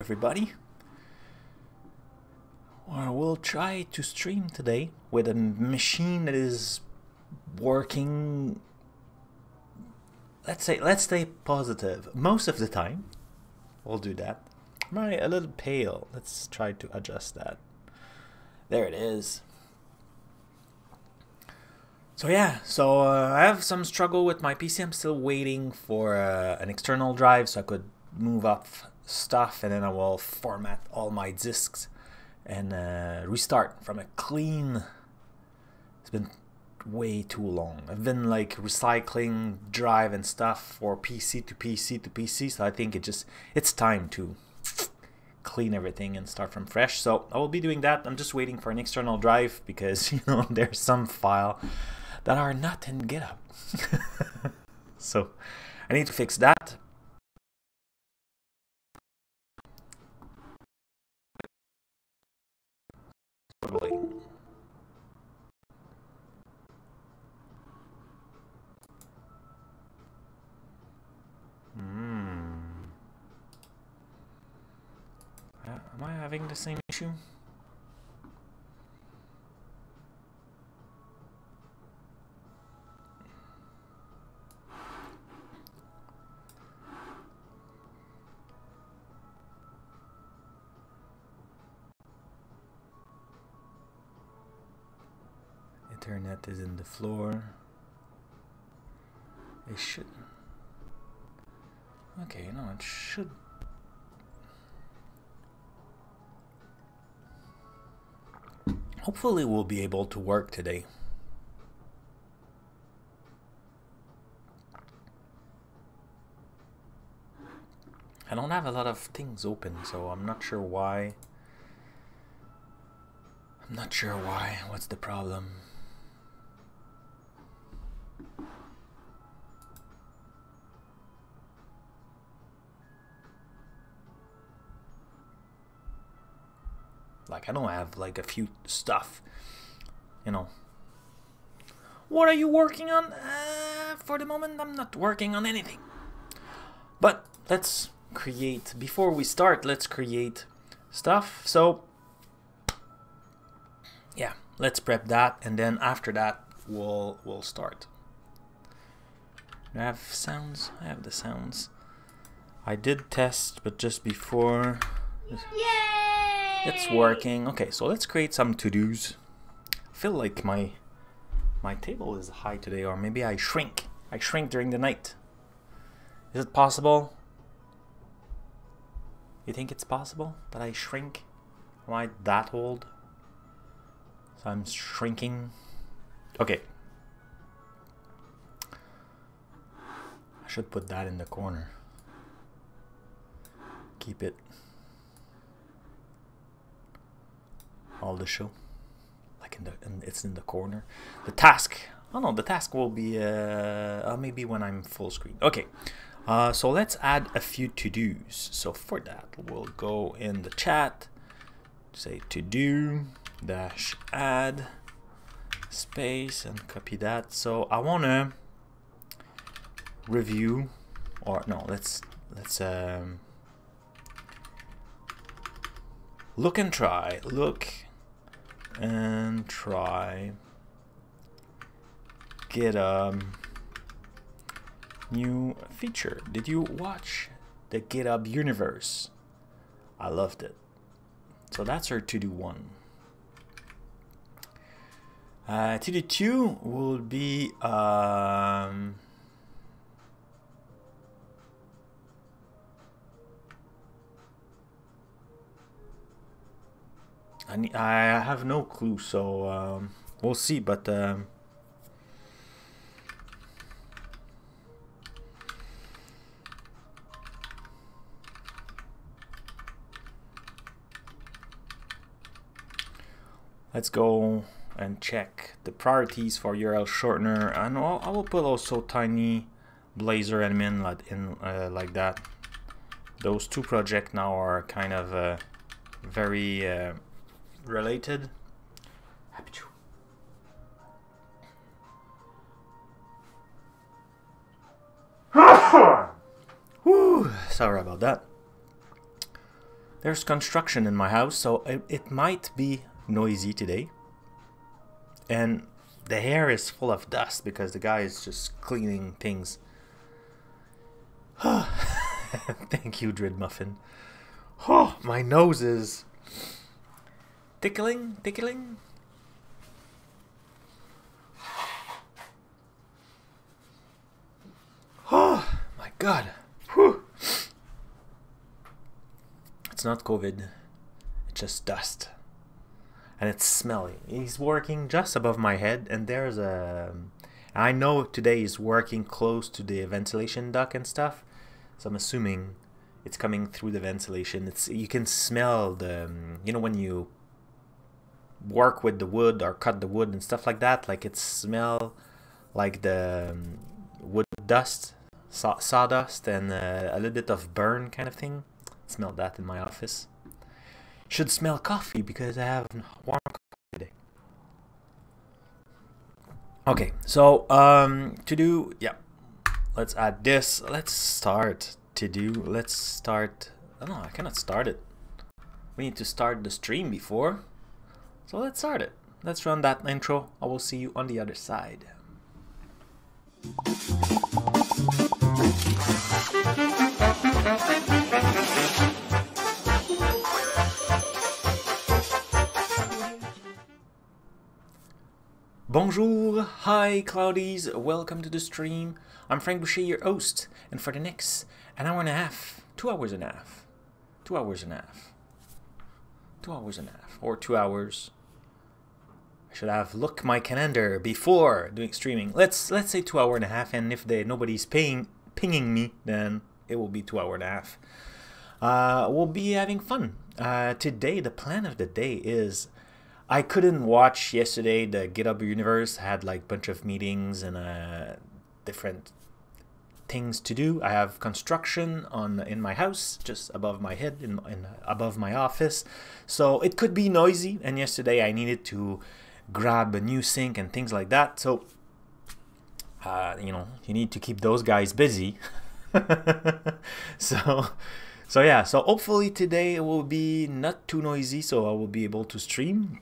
Everybody, we'll try to stream today with a machine that is working, let's stay positive most of the time. We'll do that. Right, a little pale, let's try to adjust that. There it is. So yeah, so I have some struggle with my PC. I'm still waiting for an external drive so I could move up stuff, and then I will format all my disks and restart from a clean. It's been way too long. I've been like recycling drive and stuff for PC to PC to PC, so I think it's time to clean everything and start from fresh. So I will be doing that. I'm just waiting for an external drive because, you know, there's some files that are not in GitHub. So I need to fix that. Am I having the same issue? Internet is in the floor. It should. Okay, no, it should. Hopefully we'll be able to work today. I don't have a lot of things open, so I'm not sure why. I'm not sure why. What's the problem? Like, I don't have like a few stuff, you know. What are you working on? For the moment, I'm not working on anything. But let's create, before we start, let's create stuff. So yeah, let's prep that, and then after that we'll start. I have sounds. I have the sounds. I did test, but just before. Yay! It's working. Okay, so let's create some to-dos. I feel like my table is high today, or maybe I shrink. I shrink during the night. Is it possible? You think it's possible that I shrink? Am I that old? So I'm shrinking. Okay. I should put that in the corner. Keep it. All the show, like it's in the corner. The task. Oh no, the task will be maybe when I'm full screen. Okay, so let's add a few to-dos. So for that, we'll go in the chat, say to-do dash add space and copy that. So I wanna review, or no, let's look and try. GitHub new feature. Did you watch the GitHub Universe? I loved it. So that's our to-do one. To-do two will be I have no clue, so we'll see, but let's go and check the priorities for URL shortener, and I will put also Tiny Blazor and Minlad in like that. Those two projects now are kind of very related. Woo, sorry about that. There's construction in my house, so it might be noisy today. And the hair is full of dust because the guy is just cleaning things. Thank you, Dreadmuffin. Oh, my nose is tickling. Oh, my God. Whew. It's not COVID. It's just dust. And it's smelly. He's working just above my head, and there's a... I know today he's working close to the ventilation duct and stuff, so I'm assuming it's coming through the ventilation. It's, you can smell the... You know when you work with the wood or cut the wood and stuff like that? Like, it smells like the wood dust, sawdust, and a little bit of burn kind of thing. Smell that in my office. Should smell coffee because I have warm coffee today. Okay, so to-do, yeah. Let's add this. Let's start to-do. Let's start. Oh no, I cannot start it. We need to start the stream before. So let's start it. Let's run that intro. I will see you on the other side. Bonjour, hi Cloudies, welcome to the stream. I'm Frank Boucher, your host, and for the next two hours, I should have looked my calendar before doing streaming. Let's say 2 hours and a half, and if nobody's pinging me, then it will be 2 hours and a half. We'll be having fun. Today, the plan of the day is... I couldn't watch yesterday. The GitHub Universe had like a bunch of meetings and different things to do. I have construction in my house, just above my head, above my office. So it could be noisy. And yesterday I needed to grab a new sink and things like that. So, you know, you need to keep those guys busy. So yeah, so hopefully today it will be not too noisy, so I will be able to stream.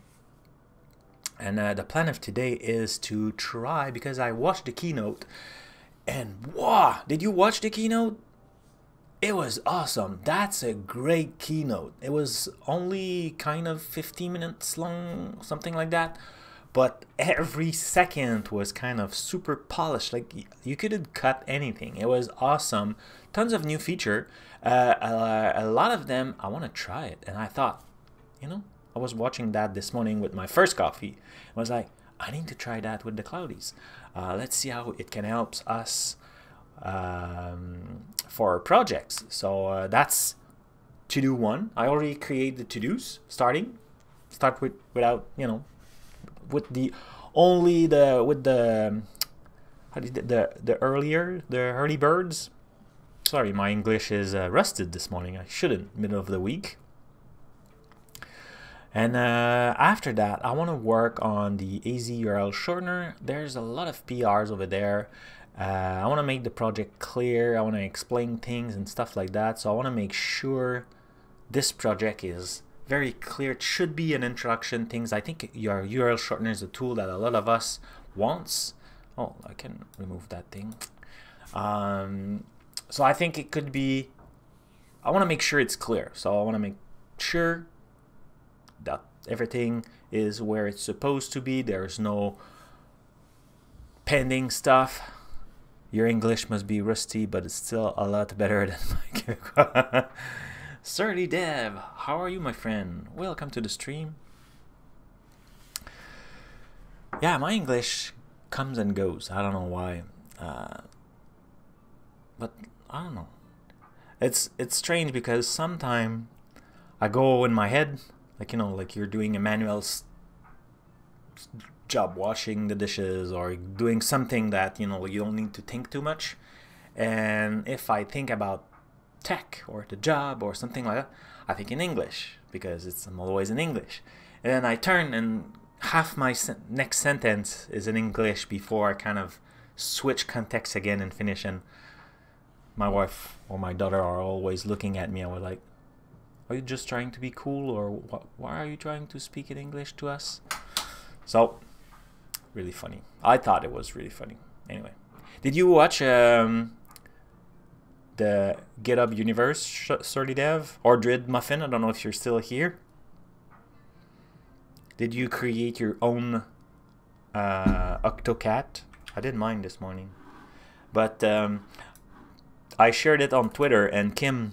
And the plan of today is to try, because I watched the keynote, and wow, did you watch the keynote? It was awesome. That's a great keynote. It was only kind of 15 minutes long, something like that, but every second was kind of super polished. Like, you couldn't cut anything. It was awesome. Tons of new feature. A lot of them, I want to try it. And I thought, you know, I was watching that this morning with my first coffee. I was like, I need to try that with the Cloudies. Let's see how it can help us for our projects. So that's to-do one. I already created the to-dos, start with, without, you know, with the only the, with the, how did the early birds. Sorry, my English is rusted this morning. I shouldn't, middle of the week. And after that, I want to work on the AzUrlShortener. There's a lot of PRs over there. I want to make the project clear. I want to explain things and stuff like that. So I want to make sure this project is very clear. It should be an introduction things. I think your URLShortener is a tool that a lot of us wants. Oh, I can remove that thing. So I think it could be, I want to make sure it's clear. So I want to make sure that everything is where it's supposed to be. There's no pending stuff. Your English must be rusty, but it's still a lot better than my Quebecois. Surly Dev, how are you, my friend? Welcome to the stream. Yeah, my English comes and goes. I don't know why. But I don't know. It's strange because sometimes I go in my head, like, you know, like you're doing a manual job, washing the dishes or doing something that, you know, you don't need to think too much. And if I think about tech or the job or something like that, I think in English because I'm always in English. And then I turn and half my next sentence is in English before I kind of switch context again and finish. And my wife or my daughter are always looking at me. I was like, Are you just trying to be cool, or why are you trying to speak in English to us? So, really funny. I thought it was really funny. Anyway, did you watch the GitHub Universe, Sorty Dev, or Dread Muffin? I don't know if you're still here. Did you create your own Octocat? I did mine this morning, but I shared it on Twitter, and Kim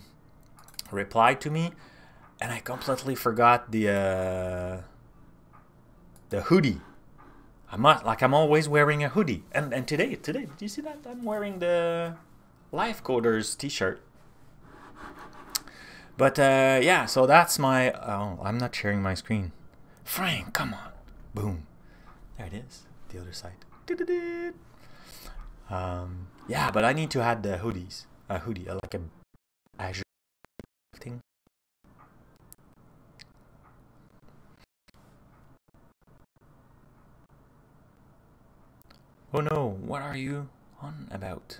replied to me, and I completely forgot the hoodie. I'm always wearing a hoodie, and today did you see that I'm wearing the Life Coders T-shirt? But yeah, so that's my. Oh, I'm not sharing my screen. Frank, come on! Boom, there it is. The other side. Yeah, but I need to add the hoodies. A hoodie, like a Azure thing. Oh no, what are you on about?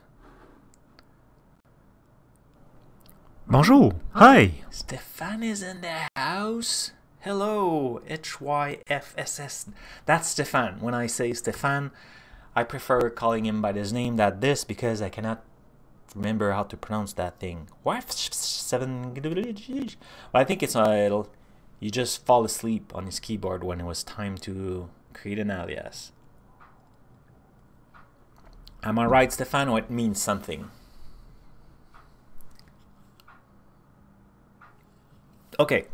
Bonjour, hi! Stefan is in the house. Hello, HYFSS. That's Stefan. When I say Stefan, I prefer calling him by his name than this, because I cannot remember how to pronounce that thing. But I think it's you just fall asleep on his keyboard when it was time to create an alias. Am I right, Stefano? It means something. Okay.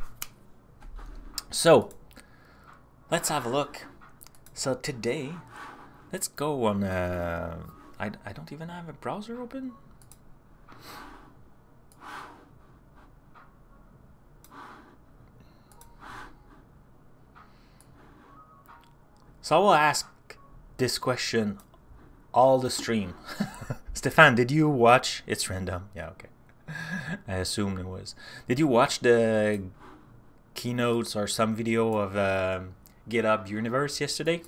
So, let's have a look. So today, let's go on, I don't even have a browser open. So I will ask this question all the stream. Stefan, did you watch? It's random. Yeah, okay. I assume it was. Did you watch the keynotes or some video of GitHub Universe yesterday?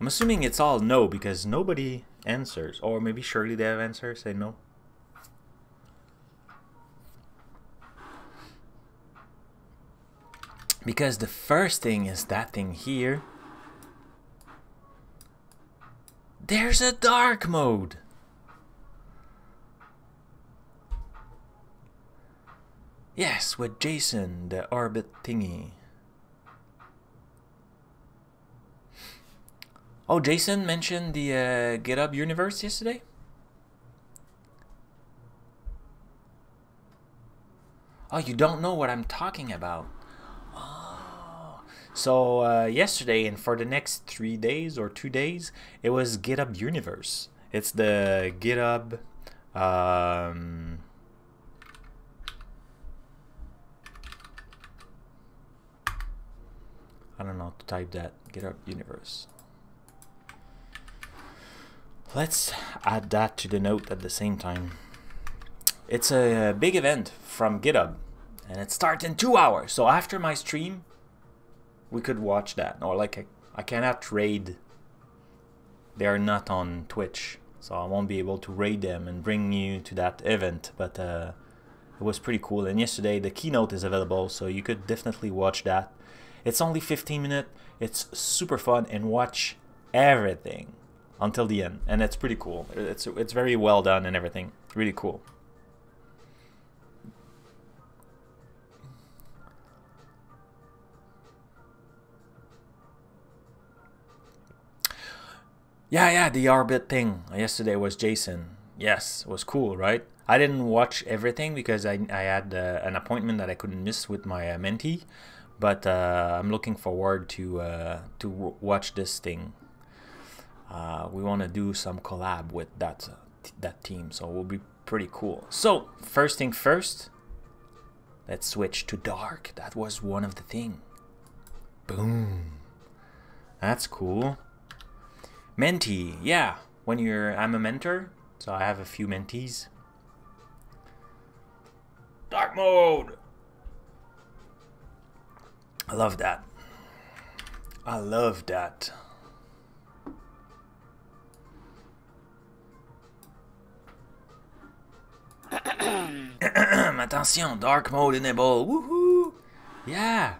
I'm assuming it's all no, because nobody answers, or maybe surely they have answers, say no. Because the first thing is that thing here. There's a dark mode. Yes, with Jason, the orbit thingy. Oh, Jason mentioned the GitHub Universe yesterday? Oh, you don't know what I'm talking about. Oh. So yesterday, and for the next 3 days or 2 days, it was GitHub Universe. It's the GitHub... I don't know how to type that. GitHub Universe. Let's add that to the note at the same time. It's a big event from GitHub, and it starts in 2 hours. So after my stream, we could watch that. Or like, I cannot raid. They are not on Twitch, so I won't be able to raid them and bring you to that event. But it was pretty cool. And yesterday, the keynote is available, so you could definitely watch that. It's only 15 minutes. It's super fun, and watch everything until the end, and it's pretty cool. It's very well done and everything. Really cool. Yeah, the orbit thing yesterday was Jason. Yes, it was cool, right? I didn't watch everything because I had an appointment that I couldn't miss with my mentee, but I'm looking forward to watch this thing. We want to do some collab with that team, so it will be pretty cool. So first thing first, let's switch to dark. That was one of the thing. Boom, that's cool. Mentee, yeah. When I'm a mentor, so I have a few mentees. Dark mode. I love that. I love that. Attention, dark mode enable. Woohoo! Yeah.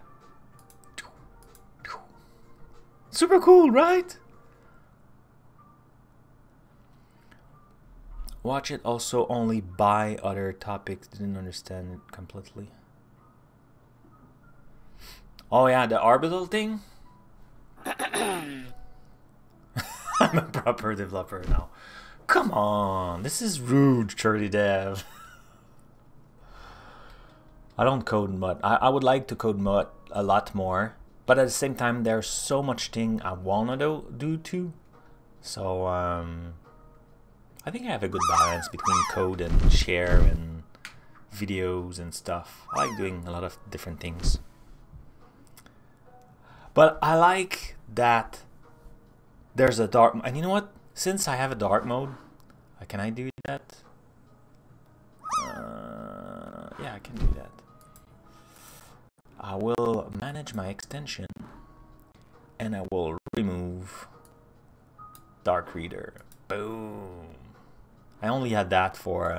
Super cool, right? Watch it also only by other topics. Didn't understand it completely. Oh yeah, the orbital thing. I'm a proper developer now. Come on, this is rude, Charlie Dev. I don't code much. I would like to code much a lot more, but at the same time, there's so much thing I wanna do too. So I think I have a good balance between code and share and videos and stuff. I like doing a lot of different things. But I like that there's a dark, and you know what? Since I have a dark mode, can I do that? Yeah, I can do that. I will manage my extension, and I will remove dark reader. Boom. I only had that for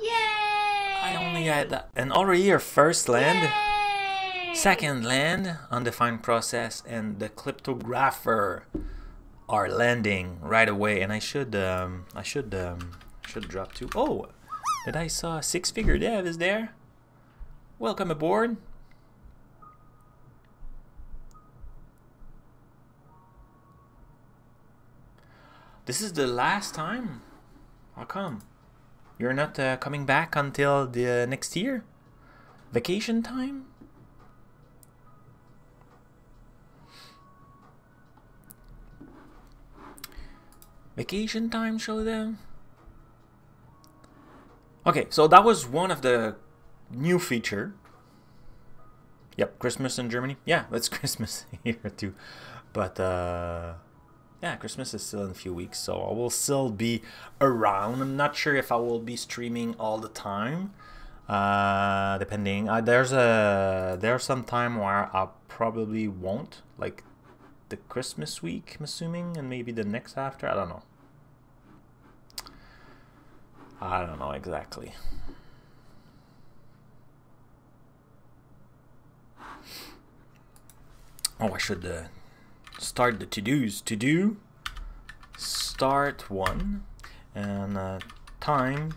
Yay! I only had that, and already your first land. Yay! Second land, undefined process, and the cryptographer are landing right away, and I should drop to. Oh, did I saw six-figure dev is there? Welcome aboard. This is the last time. How come? You're not coming back until the next year? Vacation time? Vacation time, show them. Okay, so that was one of the new feature. Yep, Christmas in Germany. Yeah, it's Christmas here too. But yeah, Christmas is still in a few weeks, so I will still be around. I'm not sure if I will be streaming all the time. Depending, there's some time where I probably won't, like the Christmas week, I'm assuming, and maybe the next after. I don't know. I don't know exactly. Oh, I should start the to-dos. To-do, start one, and time.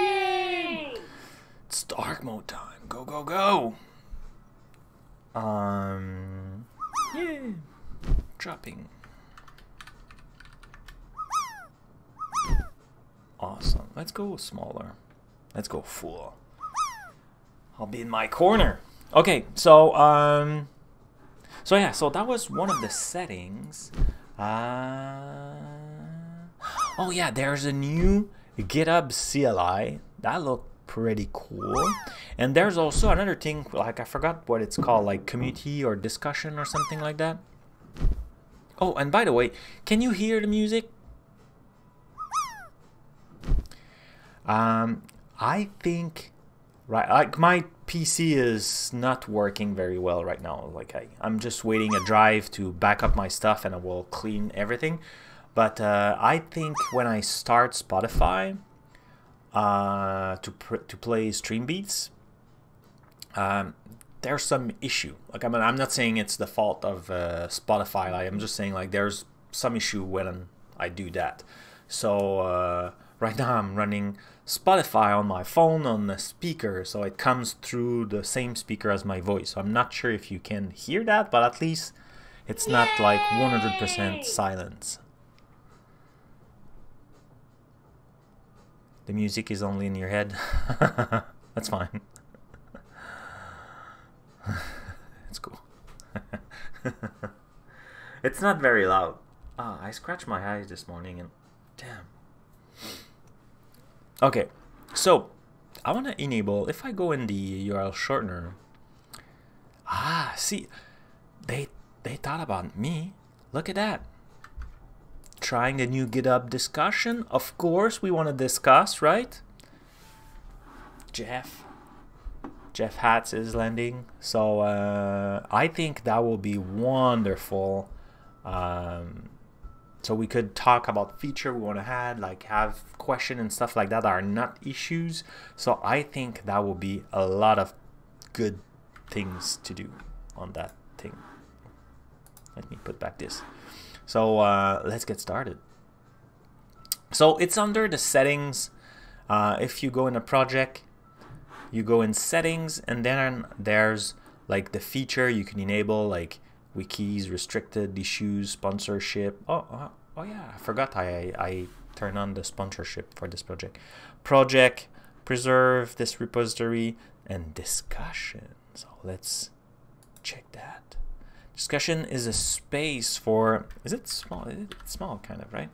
Yay! It's dark mode time. Go, go, go! Yeah! Dropping. Awesome. Let's go smaller. Let's go full. I'll be in my corner. Okay, so, yeah, so that was one of the settings. Oh yeah, there's a new GitHub CLI. That looked pretty cool. And there's also another thing, like I forgot what it's called, like community or discussion or something like that. Oh, and by the way, can you hear the music? I think, right, like my PC is not working very well right now. Like I'm just waiting a drive to back up my stuff and I will clean everything. But I think when I start Spotify, to play stream beats, there's some issue. Like, I mean, I'm not saying it's the fault of Spotify. Like, I'm just saying, like, there's some issue when I do that. So right now I'm running Spotify on my phone on the speaker, so it comes through the same speaker as my voice. So I'm not sure if you can hear that, but at least it's not like 100% silence. The music is only in your head. That's fine. It's cool. It's not very loud. Ah, I scratched my eyes this morning and damn. Okay, so I want to enable, if I go in the URL shortener. Ah, see, they thought about me. Look at that. Trying a new GitHub discussion. Of course we want to discuss, right? Jeff. Jeff Hatz is landing. So I think that will be wonderful. So we could talk about feature we want to add, like have question and stuff like that are not issues. So I think that will be a lot of good things to do on that thing. Let me put back this. So let's get started. So it's under the settings. If you go in a project, you go in settings, and then there's like the feature you can enable, like wikis, restricted issues, sponsorship. Oh yeah, I forgot I turned on the sponsorship for this project. Project, preserve this repository, and discussion. So let's check that. Discussion is a space for, is it small? It's small kind of, right?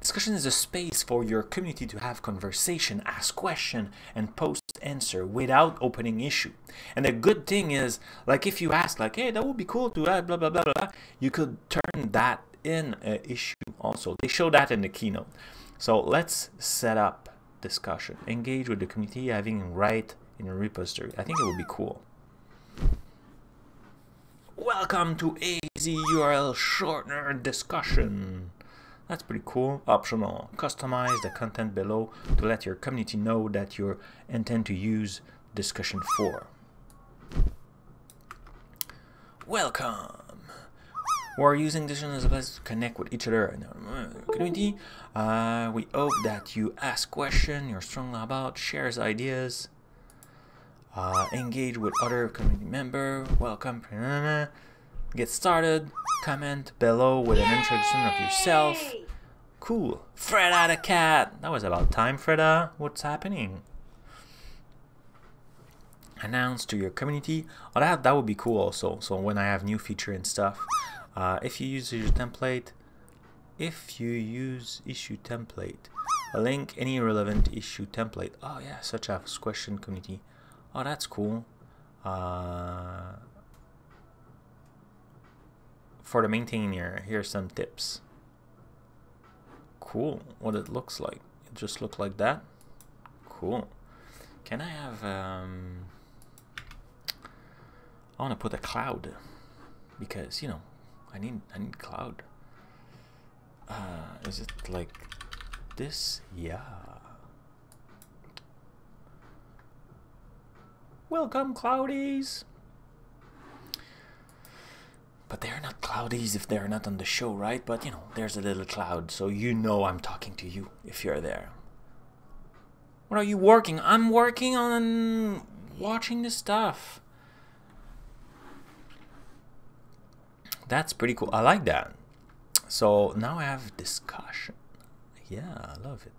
Discussion is a space for your community to have conversation, ask question, and post answer without opening issue. And the good thing is, like if you ask like, hey, that would be cool to add blah, blah, blah, blah, you could turn that in an issue also. They show that in the keynote. So let's set up discussion. Engage with the community having right in a repository. I think it would be cool. Welcome to AzUrlShortener discussion. That's pretty cool. Optional. Customize the content below to let your community know that you intend to use discussion for. Welcome. We're using discussion as a place to connect with each other in our community. We hope that you ask questions you're strong about, shares ideas. Engage with other community member. Welcome. Get started. Comment below with an introduction of yourself. Cool. Freda the cat. That was about time, Freda. What's happening? Announce to your community. Oh, that would be cool also. So when I have new feature and stuff. If you use your template. If you use issue template. Link any relevant issue template. Oh yeah, such as question community. Oh, that's cool. For the maintainer, here's some tips. Cool. What it looks like. It just looks like that. Cool. Can I have... I want to put a cloud. Because, you know, I need cloud. Is it like this? Yeah. Welcome, Cloudies! But they're not Cloudies if they're not on the show, right? But you know, there's a little cloud, so you know I'm talking to you if you're there. What are you working? I'm working on watching this stuff. That's pretty cool. I like that. So now I have discussion. Yeah, I love it.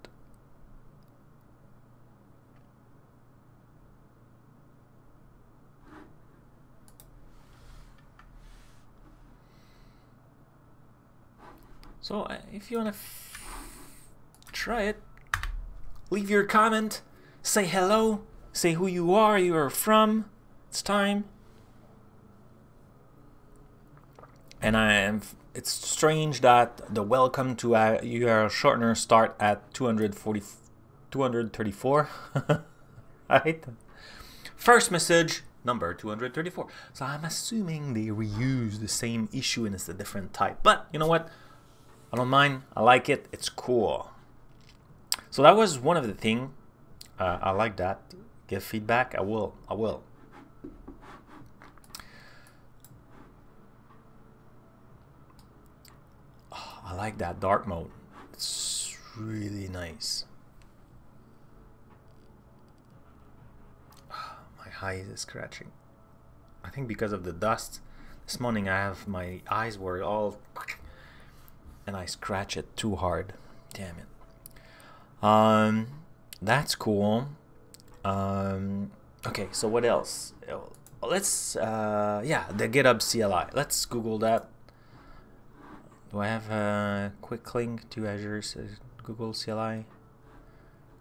So if you want to try it, leave your comment, say hello, say who you are, you are from, it's time. And it's strange that the welcome to AzUrlShortener start at 234, right? First message, number 234. So I'm assuming they reuse the same issue and it's a different type, but you know what? I don't mind. I like it. It's cool. So that was one of the thing. I like that. Give feedback. I will. I will. Oh, I like that dark mode. It's really nice. Oh, my eyes are scratching. I think because of the dust. This morning I have my eyes were all... and I scratch it too hard. Damn it. That's cool. Okay, so what else? Let's, yeah, the GitHub CLI. Let's Google that. Do I have a quick link to Azure's Google CLI?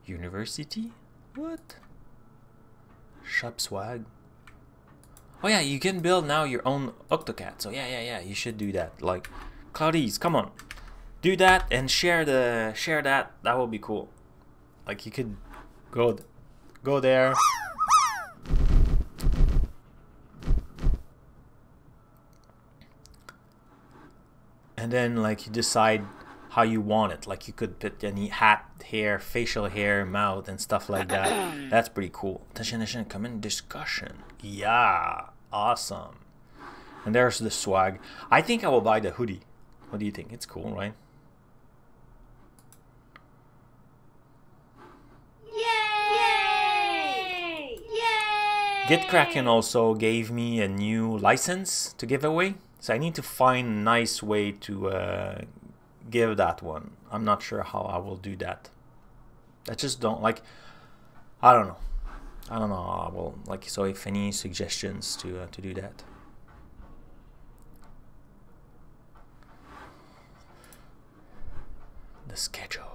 University? What? Shop swag. Oh yeah, you can build now your own Octocat. So yeah, you should do that. Like, Cloudies, come on. Do that and share that. That will be cool. Like you could go there. and then like you decide how you want it. Like you could put any hat, hair, facial hair, mouth, and stuff like that. That's pretty cool. Attention, come in discussion. Yeah, awesome. And there's the swag. I think I will buy the hoodie. What do you think? It's cool, right? Yay! Yay! GitKraken also gave me a new license to give away, so I need to find a nice way to give that one. I'm not sure how I will do that. I just don't like. I don't know. I will like. So if any suggestions to do that. The schedule.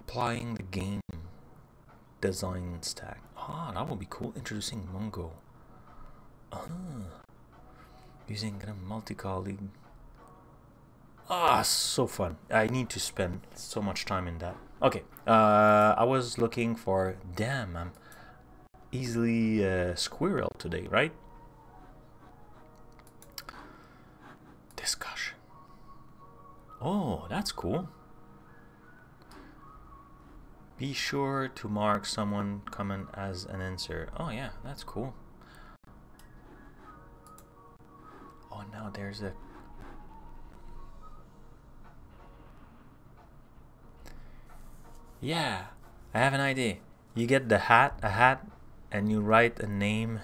Applying the game design stack. Ah, that would be cool. Introducing Mongo. Ah, using a multi-colleague. Ah, so fun. I need to spend so much time in that. Okay, I was looking for. Damn, I'm easily squirrel today, right? Discussion. Oh, that's cool. Be sure to mark someone comment as an answer. Oh yeah, that's cool. Oh, now there's a yeah, I have an idea. You get the hat, a hat, and you write a name.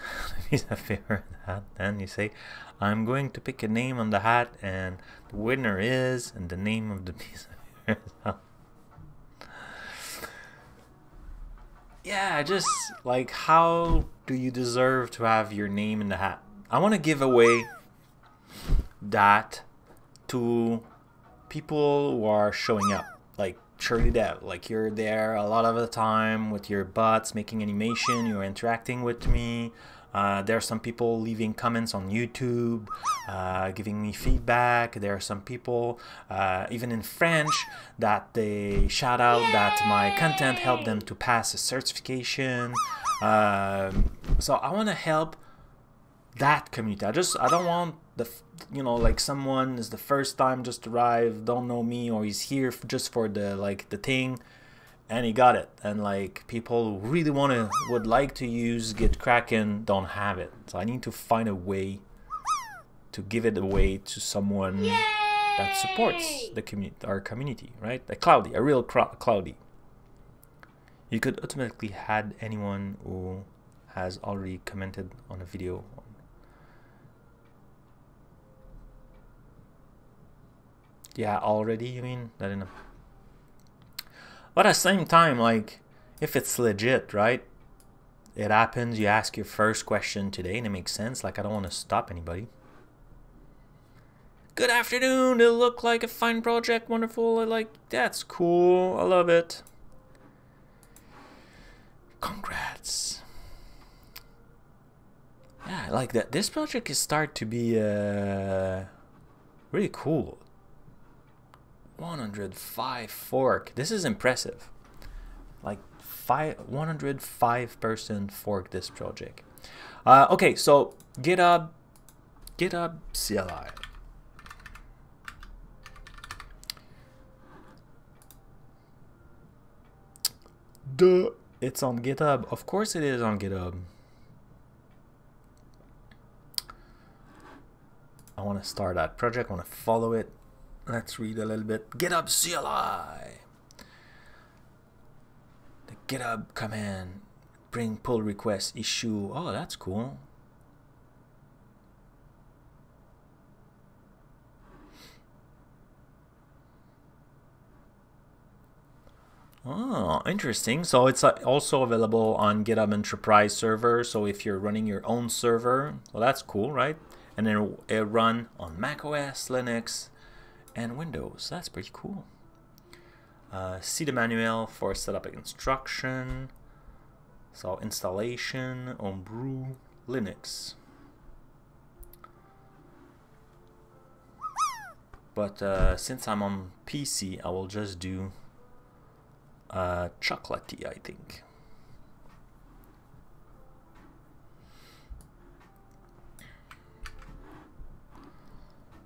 He's a favorite hat. And you say, I'm going to pick a name on the hat, and the winner is, and the name of the piece of hat. Yeah, just like, how do you deserve to have your name in the hat? I want to give away that to people who are showing up, like, surely that, like, you're there a lot of the time with your bots making animation, you're interacting with me, there are some people leaving comments on YouTube, giving me feedback, there are some people even in French that they shout out that my content helped them to pass a certification. So I want to help that community. I don't want the, you know, like someone is the first time just arrived, don't know me, or he's here just for the like the thing, and he got it. And like people who really would like to use GitKraken don't have it. So I need to find a way to give it away to someone that supports the community, our community, right? A Cloudy, a real Cloudy. You could automatically add anyone who has already commented on a video. Yeah, already, you mean? I don't know. But at the same time, like, if it's legit, right? It happens, you ask your first question today, and it makes sense. Like, I don't want to stop anybody. Good afternoon, it looked like a fine project, wonderful. I like, that's cool, I love it. Congrats. Yeah, I like that. This project is start to be really cool. 105 fork. This is impressive. Like 105% fork this project. Okay, so GitHub CLI. Duh, it's on GitHub. Of course it is on GitHub. I want to start that project. I want to follow it. Let's read a little bit. GitHub CLI. The GitHub command. Bring pull request issue. Oh, that's cool. Oh, interesting. So it's also available on GitHub Enterprise server. So if you're running your own server, well, that's cool, right? And then it'll run on macOS, Linux, and Windows. That's pretty cool. See the manual for setup instruction. So installation, homebrew, Linux. But since I'm on PC, I will just do Chocolatey, I think.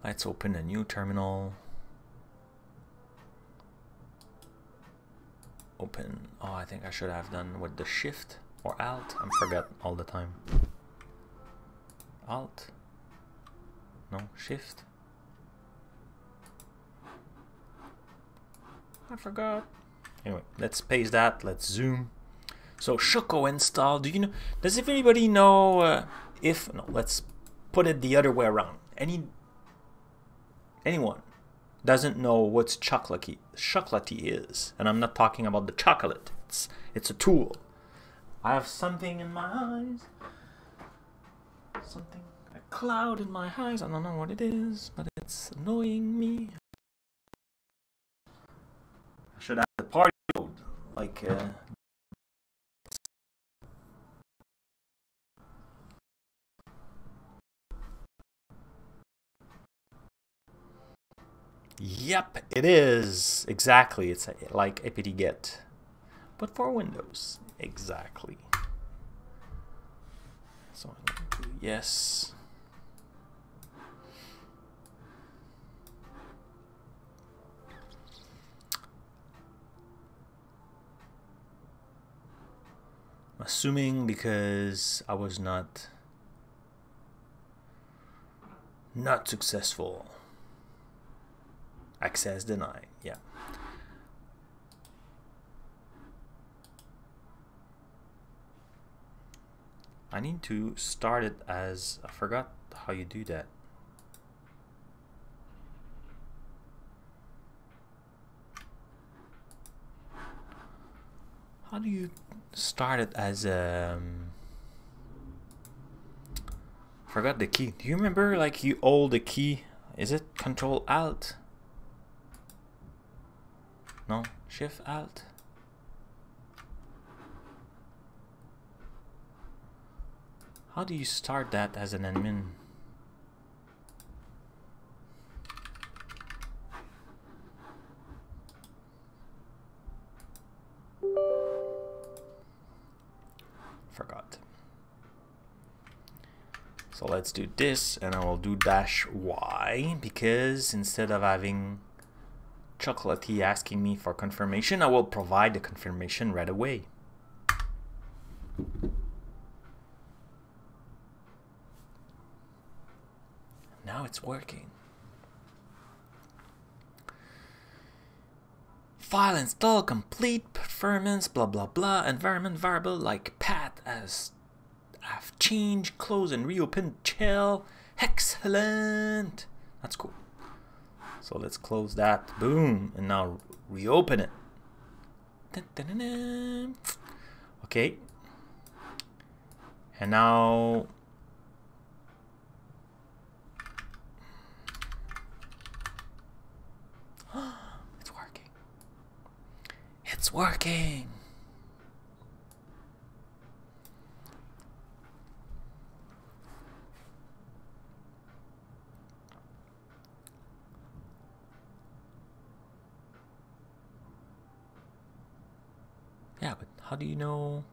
Let's open a new terminal. Open. Oh, I think I should have done with the shift or alt. I forget all the time. Alt. No, shift. I forgot. Anyway, let's paste that. Let's zoom. So Choco install. Do you know? Does anybody know if? No, let's put it the other way around. Anyone doesn't know what's Chocolatey is, and I'm not talking about the chocolate. It's a tool. I have something in my eyes, something, a cloud in my eyes. I don't know what it is, but it's annoying me. I should have the party code, like. Yep, it is. Exactly. It's like apt-get, but for Windows. Exactly. So I'm going to do yes. I'm assuming because I was not successful. Access denied, yeah. I need to start it as, I forgot how you do that. How do you start it as forgot the key. Do you remember like you hold the key? Is it Control Alt? No, Shift Alt. How do you start that as an admin? Forgot. So let's do this, and I will do -y because instead of having Chocolatey asking me for confirmation, I will provide the confirmation right away. Now it's working. File install complete, performance, blah blah blah, environment variable like path as I've changed, close and reopen shell. Excellent. That's cool. So let's close that, boom, and now reopen it. Dun, dun, dun, dun. Okay, and now it's working. It's working. Yeah, but how do you know?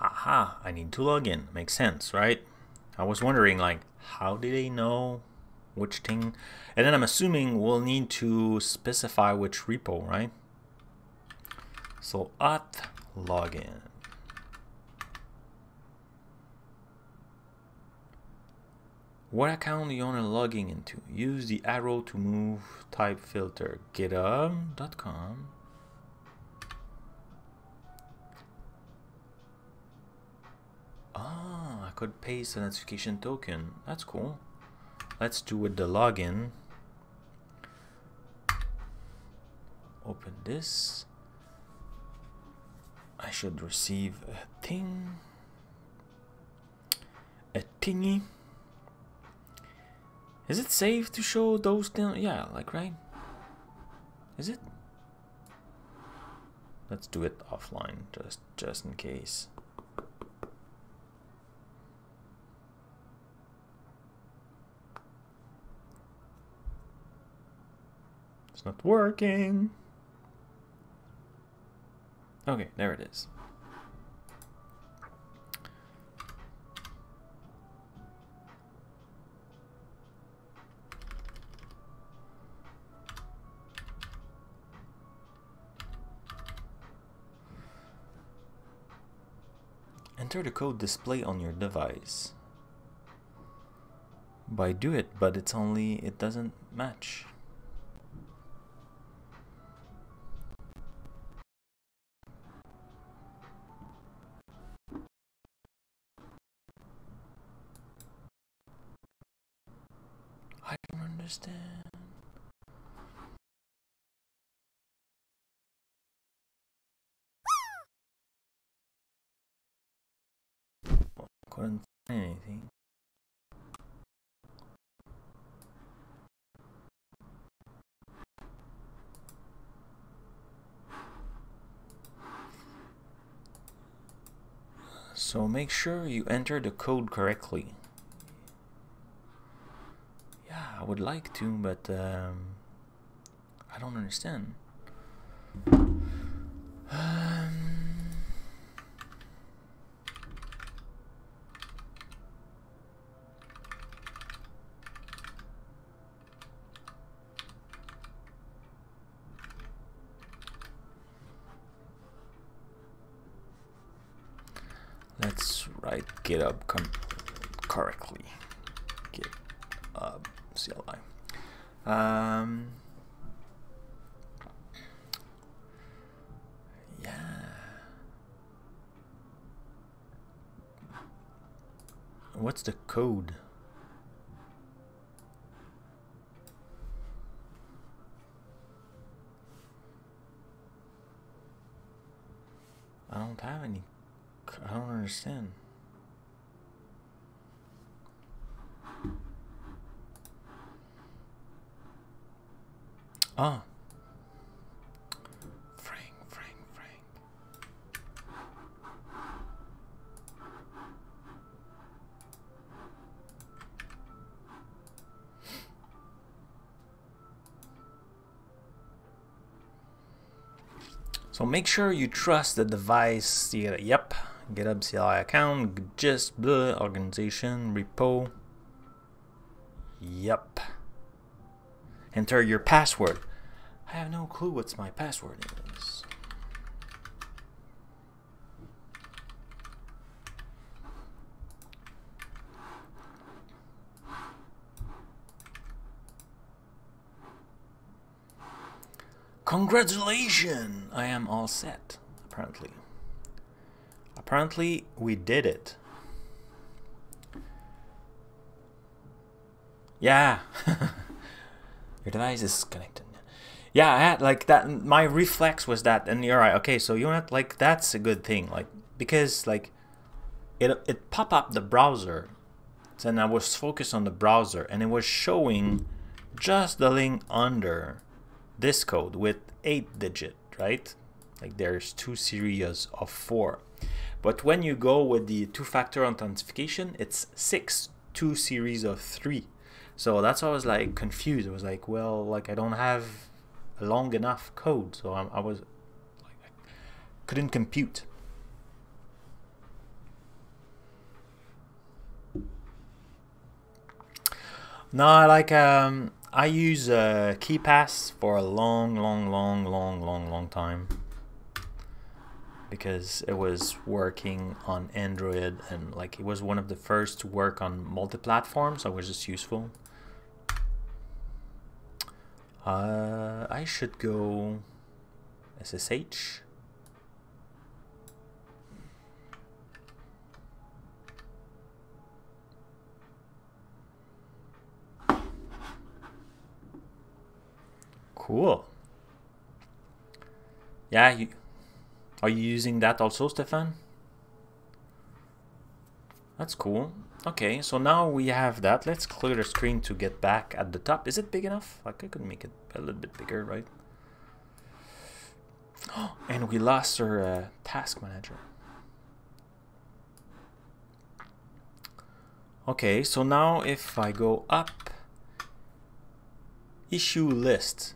Aha, I need to log in. Makes sense, right? I was wondering, like, how do they know which thing? And then I'm assuming we'll need to specify which repo, right? So auth login. What account do you want to log in into? Use the arrow to move type filter. GitHub.com. Ah, I could paste an authentication token. That's cool. Let's do with the login. Open this. I should receive a thingy. Is it safe to show those things? Yeah, like, right? Is it? Let's do it offline, just in case. It's not working. Okay, there it is. Enter the code display on your device. By do it, but it's only, it doesn't match. I don't understand. Couldn't find anything. So make sure you enter the code correctly. Yeah, I would like to, but I don't understand. Let's write GitHub correctly. GitHub CLI. Yeah. What's the code? I don't have any. I don't understand. Ah. So make sure you trust the device. Yep. GitHub CLI account, just the organization, repo. Yep. Enter your password. I have no clue what's my password is. Congratulations! I am all set, apparently. Apparently, we did it. Yeah. Your device is connected. Yeah, I had like that. My reflex was that, and you're right. Okay, so you're not like, that's a good thing. Like, because like it popped up the browser, and I was focused on the browser, and it was showing just the link under this code with 8 digits, right? Like there's 2 series of 4. But when you go with the 2-factor authentication, it's 6 2-series of 3. So that's why I was like confused. I was like, well, like I don't have a long enough code, so I was like, I couldn't compute. No, like I use KeyPass for a long time, because it was working on Android and like it was one of the first to work on multi-platform, so it was just useful. I should go SSH. Cool. Yeah, you... Are you using that also, Stefan? That's cool. Okay, so now we have that. Let's clear the screen to get back at the top. Is it big enough? Like, I could make it a little bit bigger, right? Oh, and we lost our task manager. Okay, so now if I go up, issue list,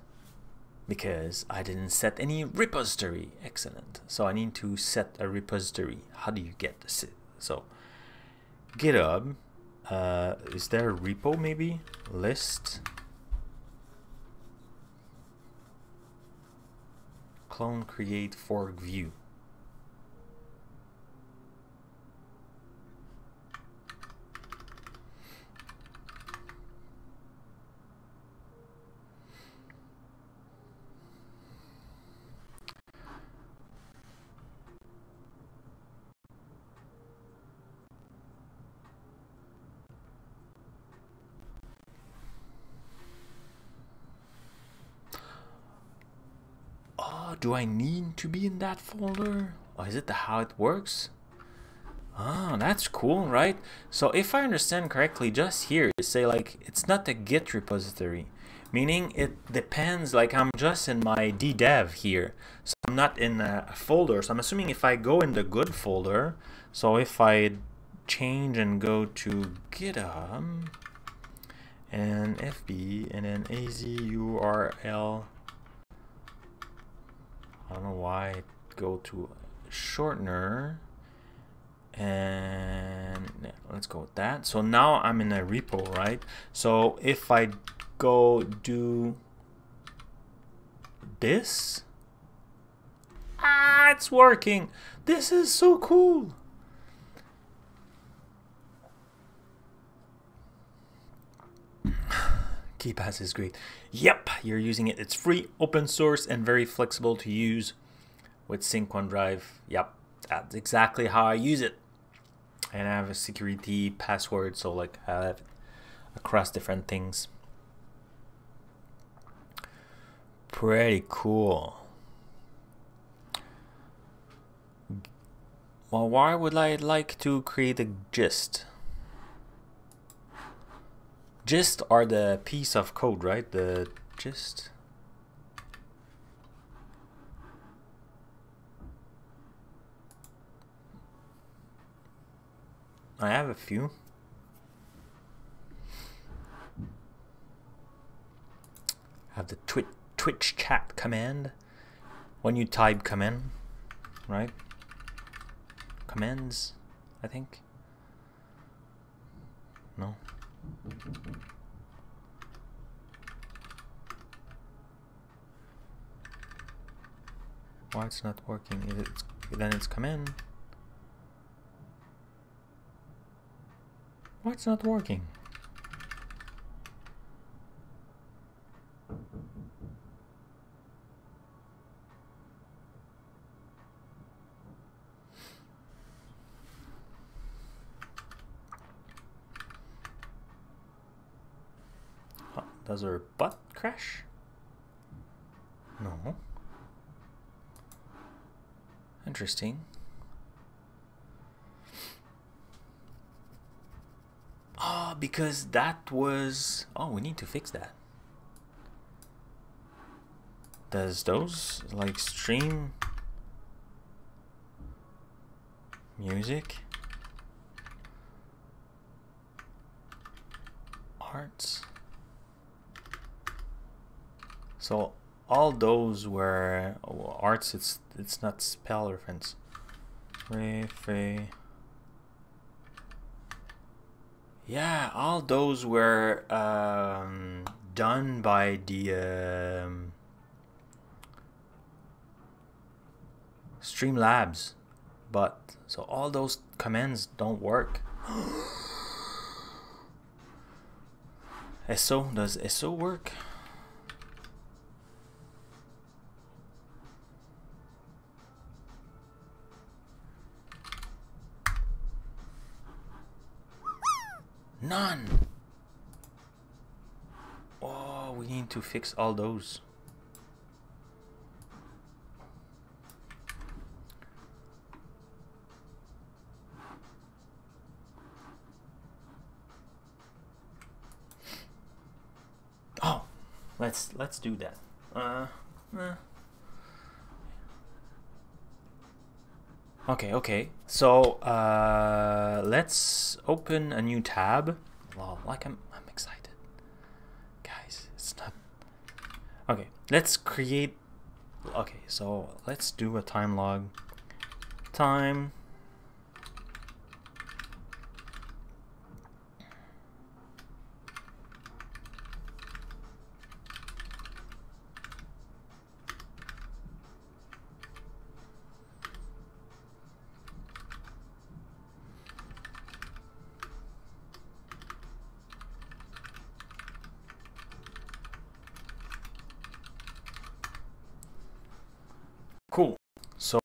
because I didn't set any repository. Excellent. So I need to set a repository. How do you get this? So GitHub, is there a repo maybe? List. Clone, create, fork, view. Do I need to be in that folder? Or is it the how it works? Oh, that's cool, right? So if I understand correctly, just here, you say like, it's not a Git repository, meaning it depends, like I'm just in my ddev here. So I'm not in a folder. So I'm assuming if I go in the good folder, so if I change and go to GitHub and FB and then AzUrL, I don't know why I go to shortener, and yeah, let's go with that. So now I'm in a repo, right? So if I go do this, ah, it's working. This is so cool. KeyPass is great. Yep, you're using it. It's free, open source, and very flexible to use with Sync OneDrive. Yep, that's exactly how I use it. And I have a security password, so like I have it across different things. Pretty cool. Well, why would I like to create a gist? Gist are the piece of code, right? The gist. I have a few. I have the Twitch chat command. When you type command, right? Commands, I think. No. Why it's not working? Then it's command. Why it's not working? Does her butt crash? No. Interesting. Oh, because that was... Oh, we need to fix that. Does those, like, stream music? Arts? So all those were arts. It's not spell reference. Yeah, all those were done by the Streamlabs, but so all those commands don't work. SO, does SO work? None. Oh, we need to fix all those. Let's do that. Okay. So let's open a new tab. Well, like I'm excited, guys. It's not okay. Let's create. Okay, so let's do a time log. Time. Cool. So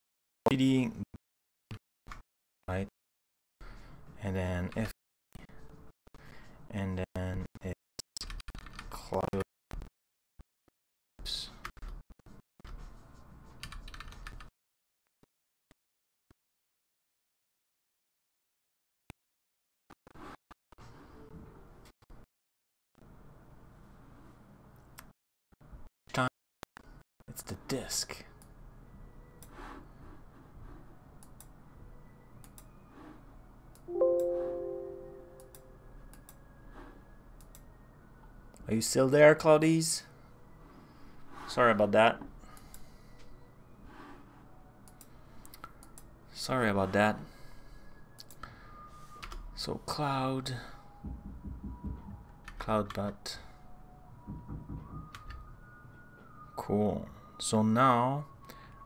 right, and then if, and then it's cloud. Oops. It's the disk. Are you still there, Claudies? Sorry about that. So CloudBot. Cool. So now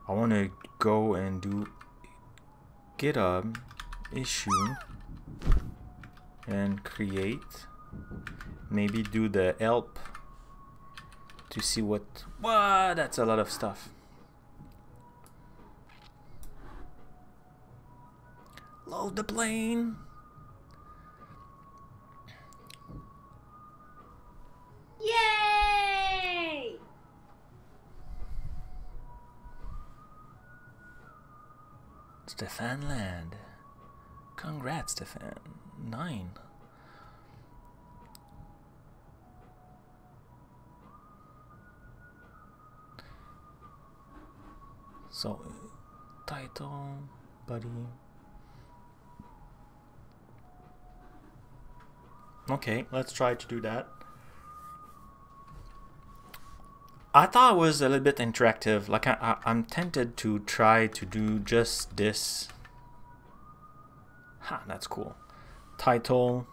I want to go and do GitHub issue and create. Maybe do the help to see what. Wow, that's a lot of stuff. Load the plane. Yay! Stefan Land. Congrats, Stefan. 9. So, title, buddy. Okay, let's try to do that. I thought it was a little bit interactive. Like I'm tempted to try to do just this. Ha, that's cool. Title.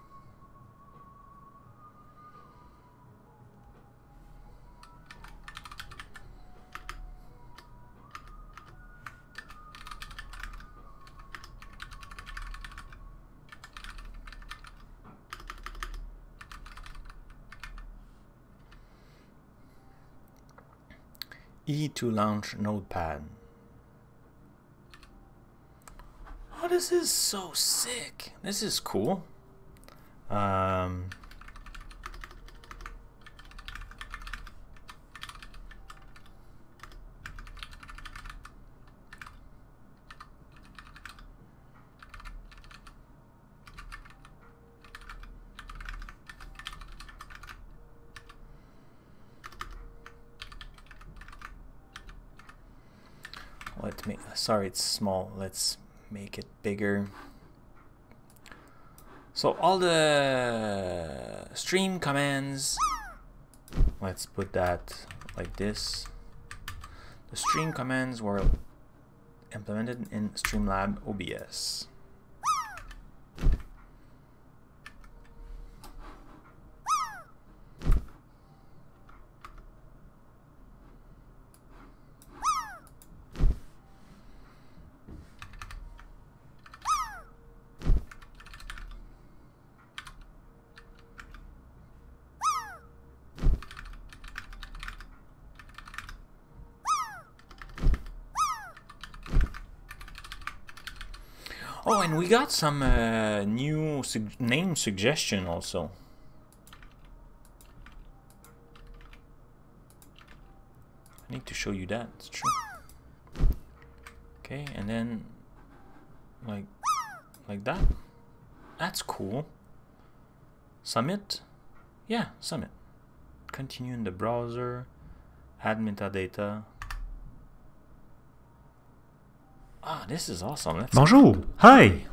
E to launch Notepad. Oh, this is so sick. This is cool. Sorry, it's small. Let's make it bigger. So all the stream commands, let's put that like this. The stream commands were implemented in Streamlabs OBS. Oh, and we got some new name suggestion also. I need to show you that, it's true. Okay, and then like that. That's cool. Summit? Yeah, Summit. continue in the browser, add metadata. Ah, this is awesome. Let's Bonjour. Go. Hi.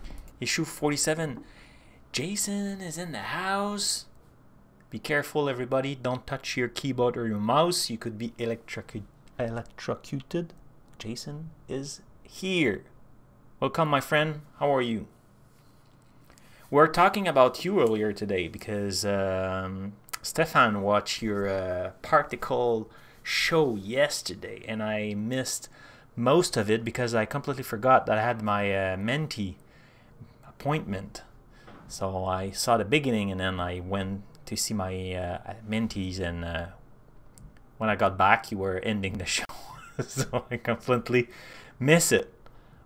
Issue 47. Jason is in the house. Be careful, everybody. Don't touch your keyboard or your mouse. You could be electrocuted. Jason is here. Welcome, my friend. How are you? We're talking about you earlier today because Stefan watched your particle show yesterday, and I missed most of it because I completely forgot that I had my mentee appointment. So I saw the beginning and then I went to see my mentees, and when I got back you were ending the show. So I completely miss it,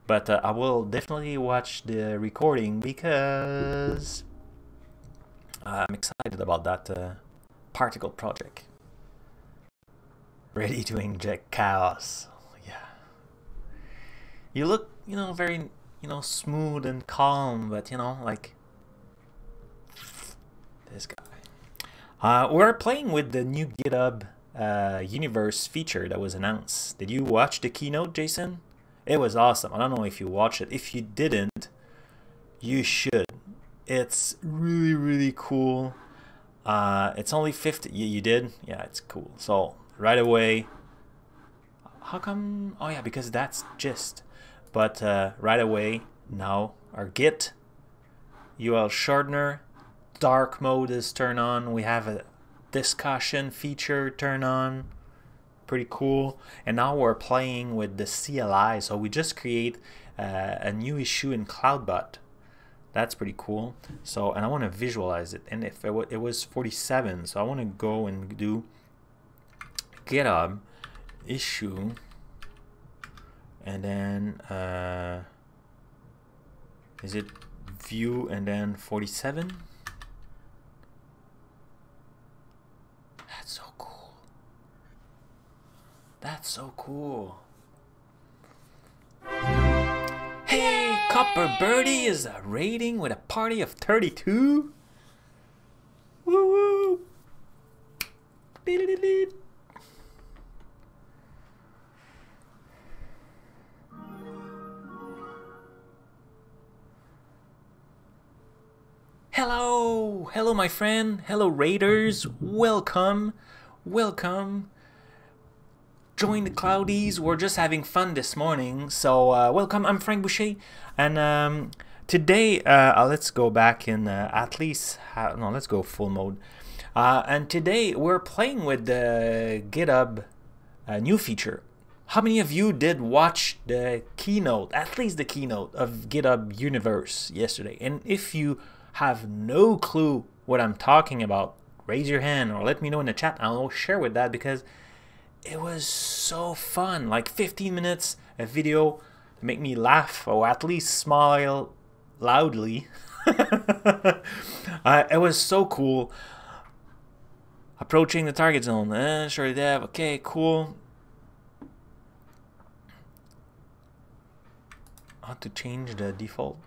but I will definitely watch the recording because I'm excited about that particle project. Ready to inject chaos. You look, you know, very, you know, smooth and calm, but, you know, like this guy. We're playing with the new GitHub Universe feature that was announced. Did you watch the keynote, Jason? It was awesome. I don't know if you watched it. If you didn't, you should. It's really, really cool. It's only 50. You did? Yeah, it's cool. So right away. How come? Oh, yeah, because that's gist. But right away, now our Git URL shortener, dark mode is turned on. We have a discussion feature turned on. Pretty cool. And now we're playing with the CLI. So we just create a new issue in CloudBot. That's pretty cool. So, and I want to visualize it. And if it was 47, so I want to go and do GitHub issue. And then is it view and then 47? That's so cool. That's so cool. Hey, Copper Birdie is a rating with a party of 32. Woo woo. Hello, hello my friend, hello raiders, welcome, welcome, join the Cloudies, we're just having fun this morning, so welcome, I'm Frank Boucher, and today, let's go back in at least, no, let's go full mode, and today we're playing with the GitHub new feature. How many of you did watch the keynote, at least the keynote of GitHub Universe yesterday? And if you have no clue what I'm talking about, raise your hand or let me know in the chat. I'll share with that because it was so fun. Like 15 minutes a video to make me laugh or at least smile loudly. It was so cool. Approaching the target zone. Sure, Dev. Okay, cool. How to change the default?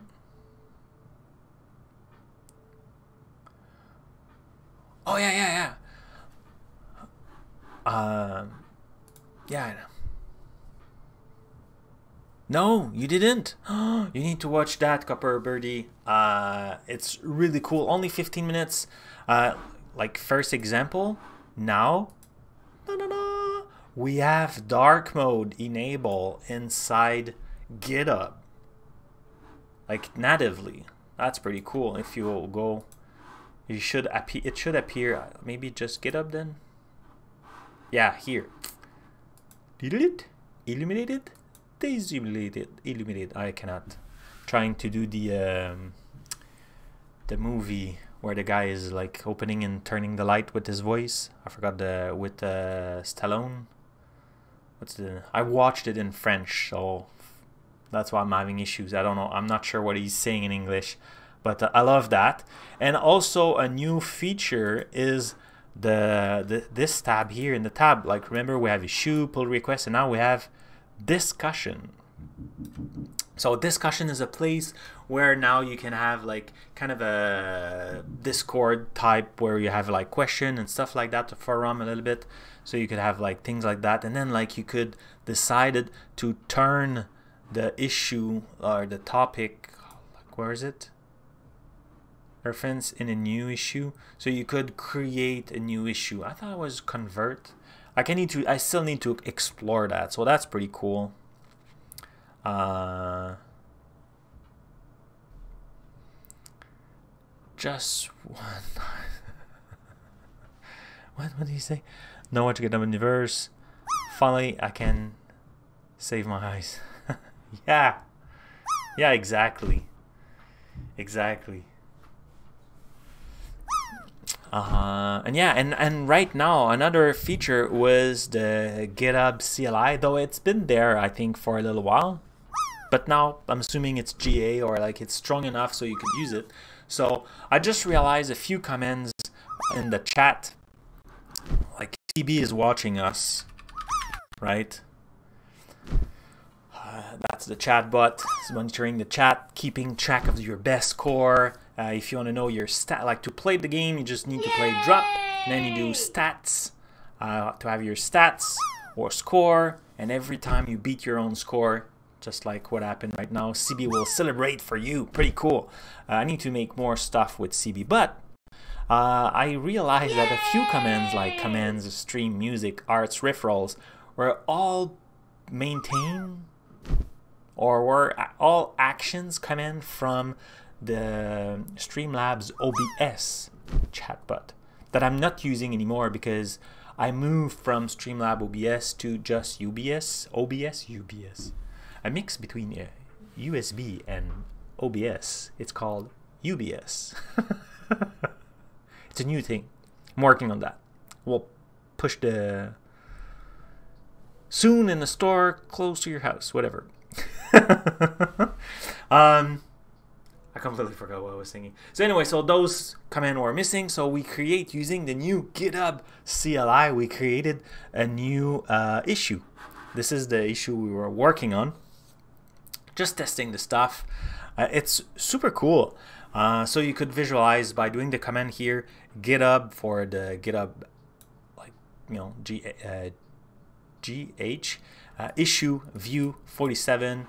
Oh, yeah. Yeah, I know. No, you didn't. You need to watch that, Copper Birdie. It's really cool. Only 15 minutes. Like, first example, now we have dark mode enable inside GitHub. Like, natively. That's pretty cool. If you will go... You should appear. It should appear. Maybe just GitHub then. Yeah, here. Illuminated, illuminated, desilluminated, illuminated. I cannot. Trying to do the movie where the guy is like opening and turning the light with his voice. I forgot the with Stallone. What's the? I watched it in French, so that's why I'm having issues. I don't know. I'm not sure what he's saying in English. But I love that. And also a new feature is this tab here in the tab. Like remember we have issue, pull request, and now we have discussion. So discussion is a place where now you can have like kind of a Discord type where you have like question and stuff like that, to forum a little bit. So you could have like things like that, and then like you could decided to turn the issue or the topic, like where is it? Reference in a new issue. So you could create a new issue. I thought it was convert. Like I still need to explore that. So that's pretty cool. Just one. What did he say? No one to get them in the verse. Finally, I can save my eyes. Yeah. Yeah, exactly. Exactly. And yeah, and right now another feature was the GitHub CLI, though it's been there I think for a little while, but now I'm assuming it's GA or like it's strong enough so you could use it. So I just realized a few comments in the chat, like TB is watching us, right? That's the chat bot, it's monitoring the chat, keeping track of your best score. If you want to know your stat, like to play the game, you just need to play drop, and then you do stats to have your stats or score, and every time you beat your own score, just like what happened right now, CB will celebrate for you. Pretty cool. I need to make more stuff with CB, but I realized that a few commands, like commands, stream, music, arts, referrals, were all maintained or were all actions coming from the Streamlabs OBS chatbot that I'm not using anymore because I moved from Streamlabs OBS to just UBS, a mix between USB and OBS. It's called UBS. It's a new thing. I'm working on that. We'll push the soon in the store close to your house, whatever. I completely forgot what I was thinking. So anyway, so those commands were missing. So we create, using the new GitHub CLI, we created a new issue. This is the issue we were working on. Just testing the stuff. It's super cool. So you could visualize by doing the command here, GitHub for the GitHub, like, you know, GH, issue view 47.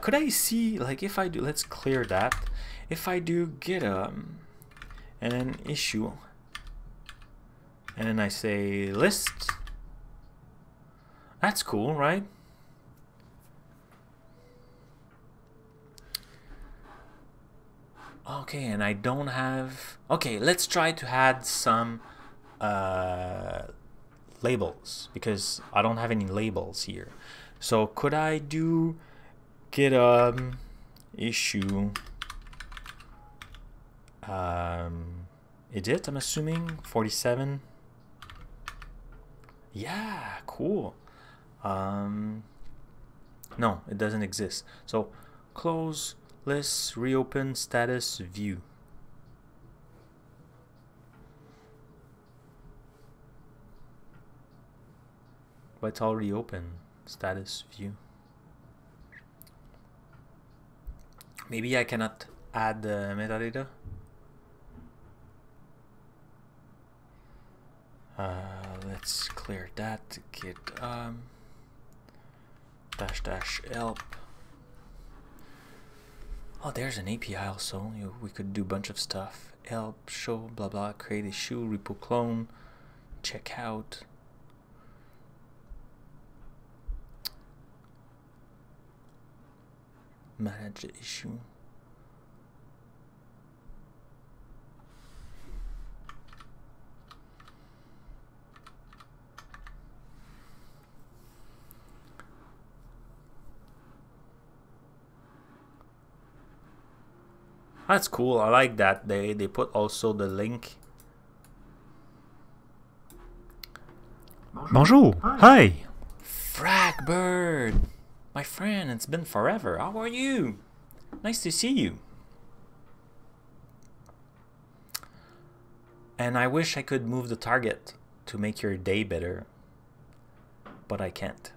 Could I see, like, if I do, let's clear that. If I do GitHub and then issue, and then I say list, that's cool, right? Okay, and I don't have, okay, let's try to add some labels, because I don't have any labels here. So could I do GitHub issue edit, I'm assuming 47. Yeah, cool. No, it doesn't exist. So close list, reopen status view. But it's already open, status view. Maybe I cannot add the metadata. Let's clear that. Git -- help. Oh, there's an API also. We could do a bunch of stuff. Help, show, blah blah. Create issue, repo clone, checkout. Manage the issue. That's cool. I like that they put also the link. Bonjour. Hi. Frag bird. My friend, it's been forever. How are you? Nice to see you. And I wish I could move the target to make your day better, but I can't.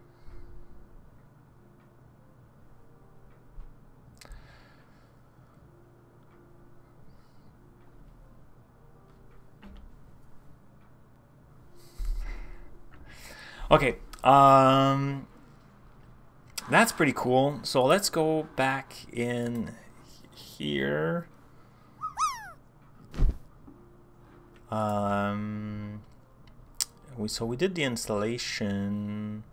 Okay, that's pretty cool. So let's go back in here. So we did the installation.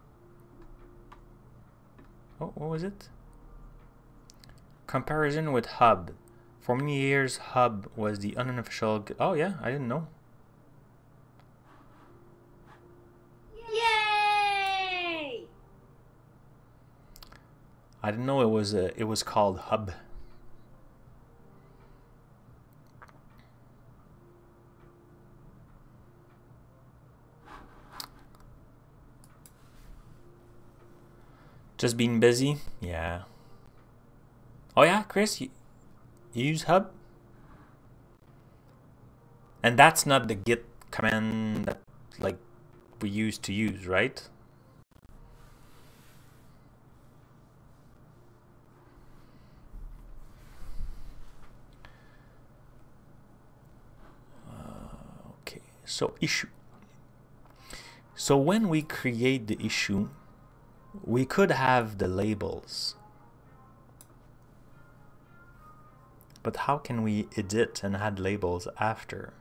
Oh, what was it? Comparison with Hub. For many years, Hub was the unofficial. Oh yeah, I didn't know. Yay! I didn't know it was called Hub. Just being busy, yeah. Oh yeah, Chris, you use Hub? And that's not the git command that like we used to use, right? Okay, so issue. So when we create the issue, we could have the labels, but how can we edit and add labels after?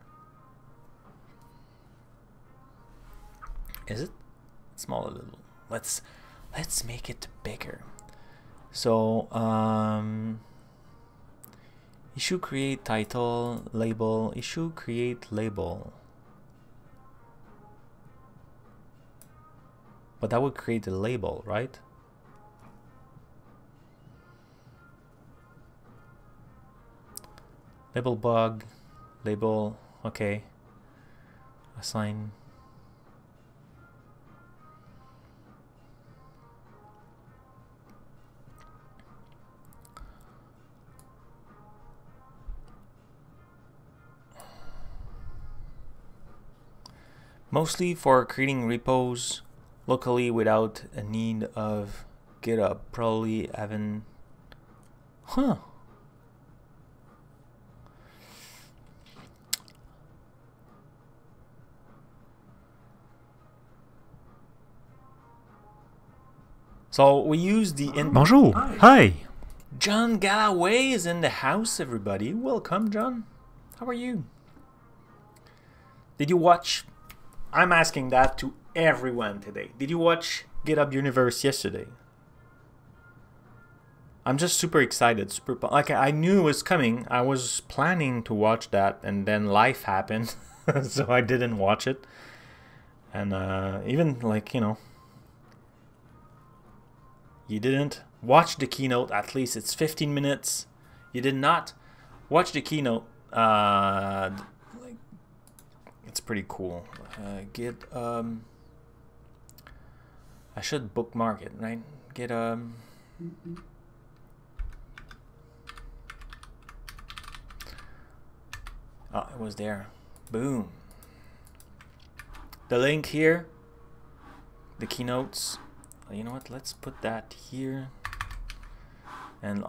Is it small a little? Let's make it bigger. So issue create title label, issue create label. But that would create a label, right? Label bug, label, okay. Assign. Mostly for creating repos locally without a need of GitHub. Probably haven't. Huh. So we use the. Bonjour. Hi. Hi. John Galloway is in the house, everybody. Welcome, John. How are you? Did you watch? I'm asking that to everyone today. Did you watch GitHub Universe yesterday? I'm just super excited, super like I knew it was coming. I was planning to watch that, and then life happened, so I didn't watch it. And even like, you know, you didn't watch the keynote. At least it's 15 minutes. You did not watch the keynote. It's pretty cool. I should bookmark it, right? Oh, it was there. Boom. The link here. The keynotes. You know what? Let's put that here. And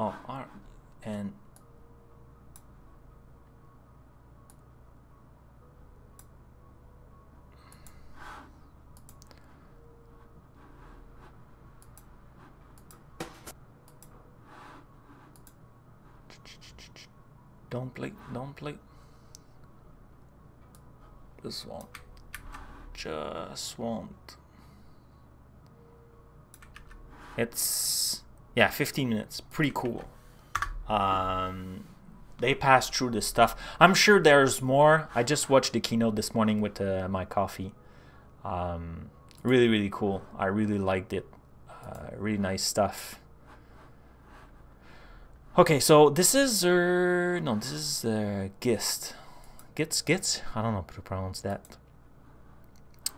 Don't play. This one. Just won't. It's, yeah, 15 minutes. Pretty cool. They pass through this stuff. I'm sure there's more. I just watched the keynote this morning with my coffee. Really, really cool. I really liked it. Really nice stuff. Okay, so this is Gist. Gits? I don't know how to pronounce that.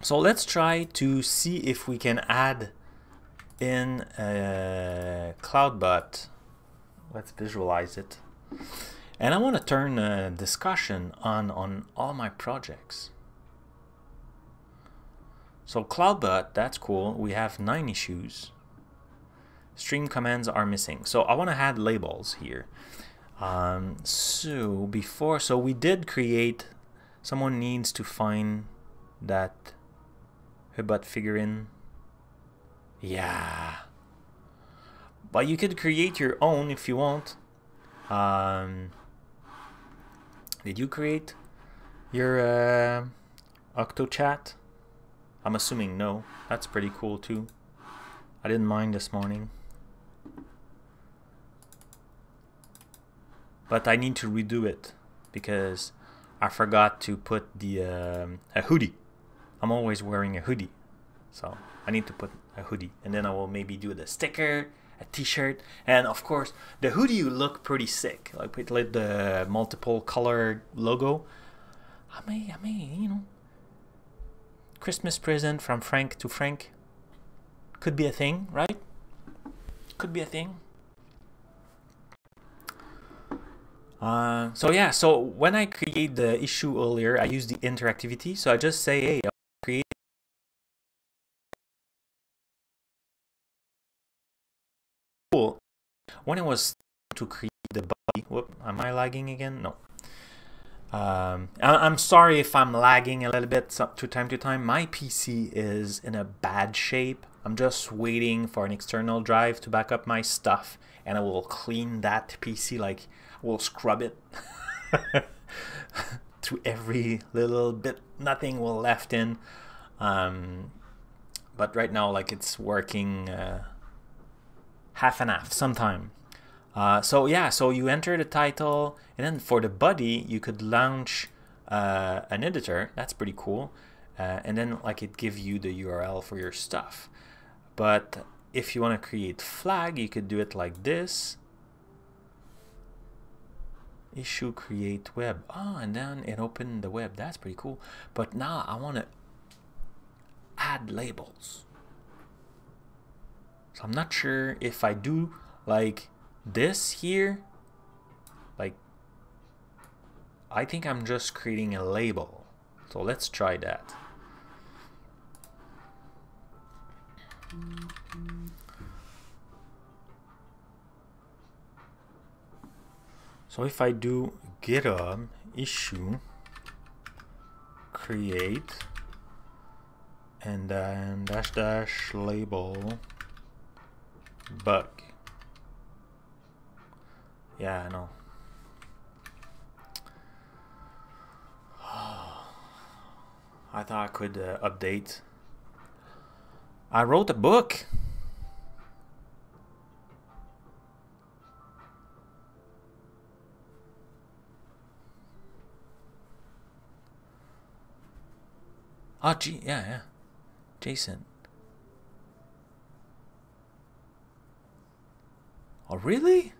So let's try to see if we can add in a CloudBot. Let's visualize it. And I want to turn a discussion on all my projects. So CloudBot, that's cool. We have 9 issues. Stream commands are missing. So I want to add labels here. So we did create, someone needs to find that Hubot figurine. Yeah. But you could create your own if you want. Did you create your Octocat? I'm assuming no. That's pretty cool too. I didn't mind this morning. But I need to redo it because I forgot to put the a hoodie. I'm always wearing a hoodie, so I need to put a hoodie, and then I will maybe do the sticker, a t-shirt, and of course the hoodie will look pretty sick, like with like the multiple color logo. I may, you know, Christmas present from Frank to Frank. Could be a thing, right? Could be a thing. So yeah, so when I create the issue earlier, I use the interactivity. So I just say, hey, I'll create cool. When I was to create the body, whoop, am I lagging again? No. I'm sorry if I'm lagging a little bit from time to time. My PC is in a bad shape. I'm just waiting for an external drive to back up my stuff, and I will clean that PC, like we'll scrub it to every little bit. Nothing will left in. But right now, like, it's working half and half sometime. So yeah, so you enter the title, and then for the body, you could launch an editor. That's pretty cool. And then like it gives you the URL for your stuff. But if you want to create flag, you could do it like this. Issue create web. Oh, and then it opened the web. That's pretty cool. But now I want to add labels. So I'm not sure if I do like this here. Like, I think I'm just creating a label. So let's try that. So if I do GitHub issue create and then dash dash label bug. Yeah, I know. Oh, I thought I could update. I wrote a book. Oh, gee, yeah, yeah. Jason. Oh, really?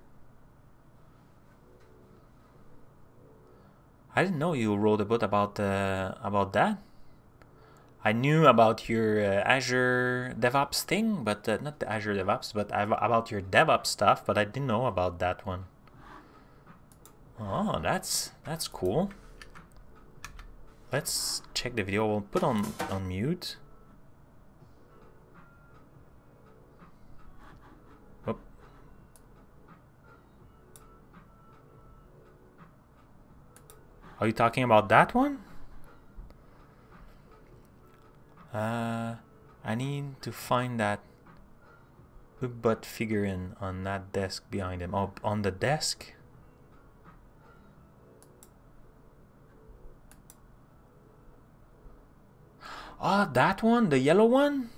I didn't know you wrote a book about that. I knew about your Azure DevOps thing, but not the Azure DevOps, but about your DevOps stuff. But I didn't know about that one. Oh, that's cool. Let's check the video. We'll put on mute. Oh. Are you talking about that one? I need to find that Hubbot figurine on that desk behind him. Oh, on the desk? Ah, oh, that one, the yellow one?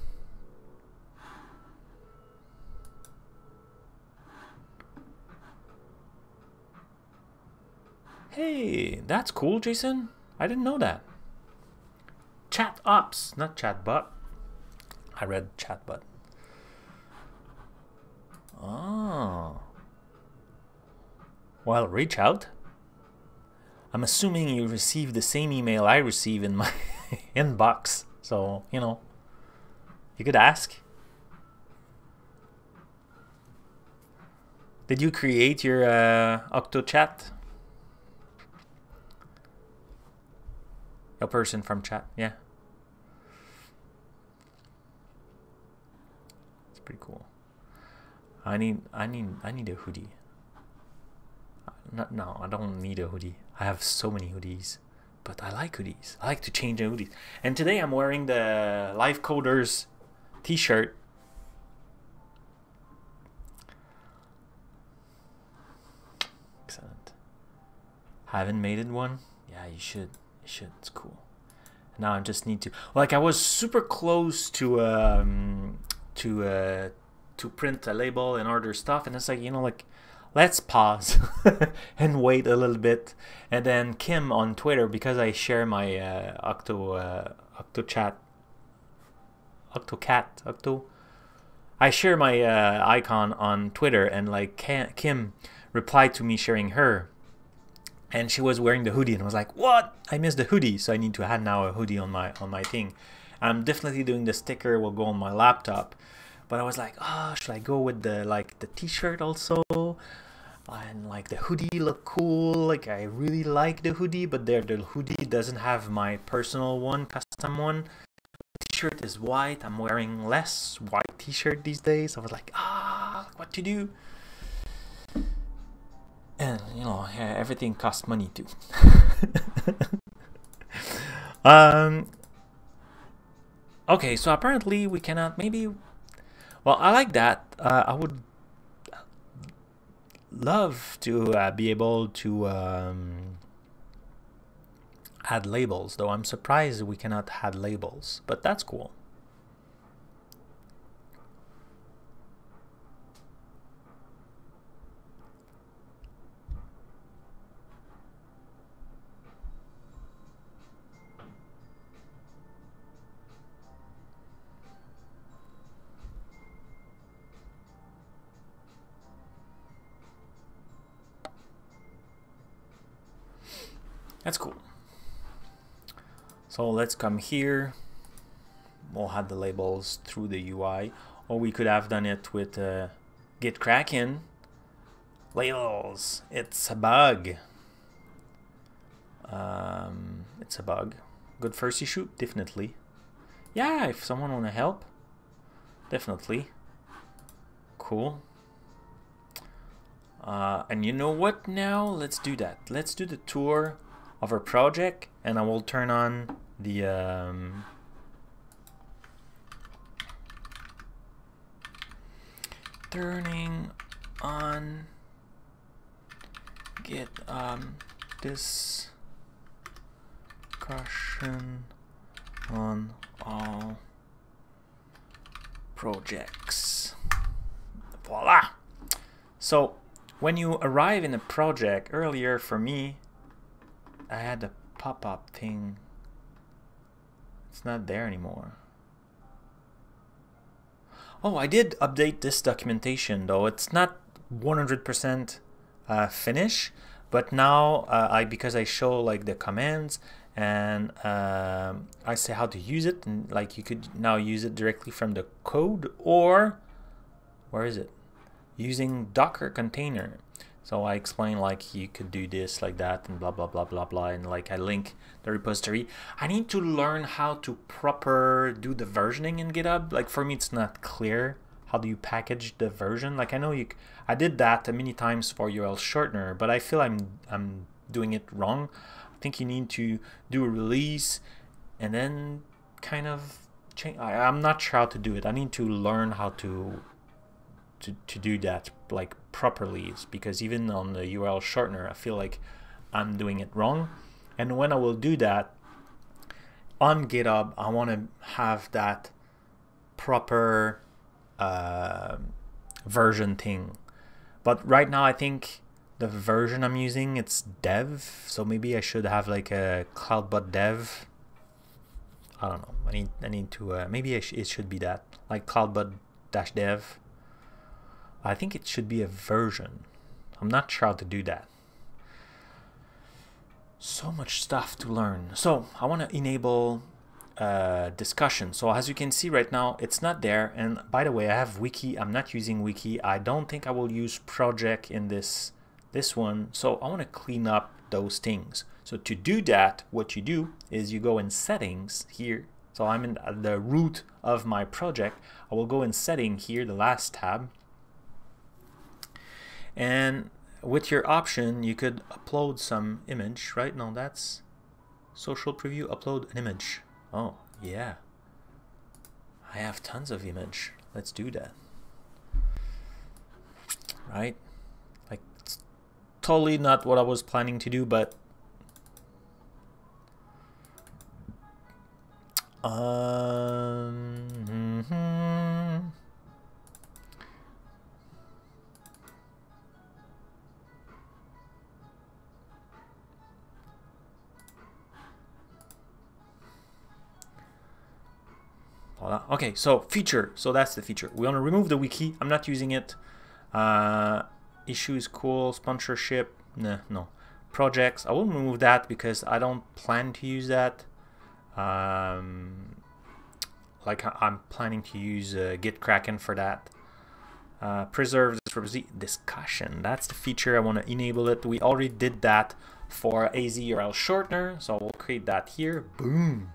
Hey, that's cool, Jason. I didn't know that. Chat ops, not chatbot. I read chatbot. Oh. Well, reach out. I'm assuming you receive the same email I receive in my inbox. So, you know, you could ask. Did you create your Octocat? A person from chat, yeah. It's pretty cool. I need a hoodie. No, I don't need a hoodie. I have so many hoodies. But I like hoodies. I like to change the hoodies. And today I'm wearing the Live Coders t-shirt. Haven't made it one? Yeah, you should. You should. It's cool. Now I just need to. Like, I was super close to print a label and order stuff, and it's like, you know, like, let's pause and wait a little bit. And then Kim on Twitter, because I share my Octocat. I share my icon on Twitter, and like Kim replied to me sharing her, and she was wearing the hoodie, and I was like, "What? I missed the hoodie!" So I need to have now a hoodie on my thing. I'm definitely doing the sticker. Will go on my laptop, but I was like, "Oh, should I go with the like the T-shirt also?" And like the hoodie look cool. Like I really like the hoodie, but the hoodie doesn't have my personal one, custom one. T-shirt is white. I'm wearing less white T-shirt these days. I was like, ah, what to do? And you know, everything costs money too. Okay, so apparently we cannot. Maybe. Well, I like that. I would love to be able to add labels, though I'm surprised we cannot add labels, but that's cool. That's cool. So let's come here, we'll add the labels through the UI, or we could have done it with GitKraken. Labels, it's a bug. It's a bug. Good first issue, definitely. Yeah, if someone wanna help, definitely. Cool. And you know what now? Let's do that. Let's do the tour of our project, and I will turn on the turning on discussion on all projects. Voila! So when you arrive in a project, earlier for me I had a pop-up thing. It's not there anymore. Oh, I did update this documentation though. It's not 100% finish, but now because I show like the commands and I say how to use it, and like you could now use it directly from the code, or where is it, using Docker container. So I explain like you could do this like that and blah blah blah blah blah, and like I link the repository. I need to learn how to proper do the versioning in GitHub. Like for me it's not clear, how do you package the version? Like I know you, I did that many times for AzUrlShortener, but I feel I'm doing it wrong. I think you need to do a release and then kind of change. I'm not sure how to do it. I need to learn how to do that like properly, because even on the URL shortener I feel like I'm doing it wrong. And when I will do that on GitHub, I want to have that proper version thing. But right now I think the version I'm using, it's dev, so maybe I should have like a CloudBot dev. I don't know. I need to maybe it should be that like CloudBot-dev. I think it should be a version. I'm not sure how to do that. So much stuff to learn. So I want to enable discussion. So as you can see right now, it's not there. And by the way, I have wiki. I'm not using wiki. I don't think I will use project in this one. So I want to clean up those things. So to do that, what you do is you go in settings here. So I'm in the root of my project. I will go in setting here, the last tab. And with your option, you could upload some image, right? No, that's social preview, upload an image. Oh, yeah. I have tons of image. Let's do that. Right? Like totally not what I was planning to do, but okay, so feature. So that's the feature. We want to remove the wiki. I'm not using it. Issue is cool. Sponsorship. Nah, no. Projects. I won't remove that because I don't plan to use that. Like I'm planning to use GitKraken for that. Preserve discussion. That's the feature. I want to enable it. We already did that for AzUrlShortener. So I will create that here. Boom.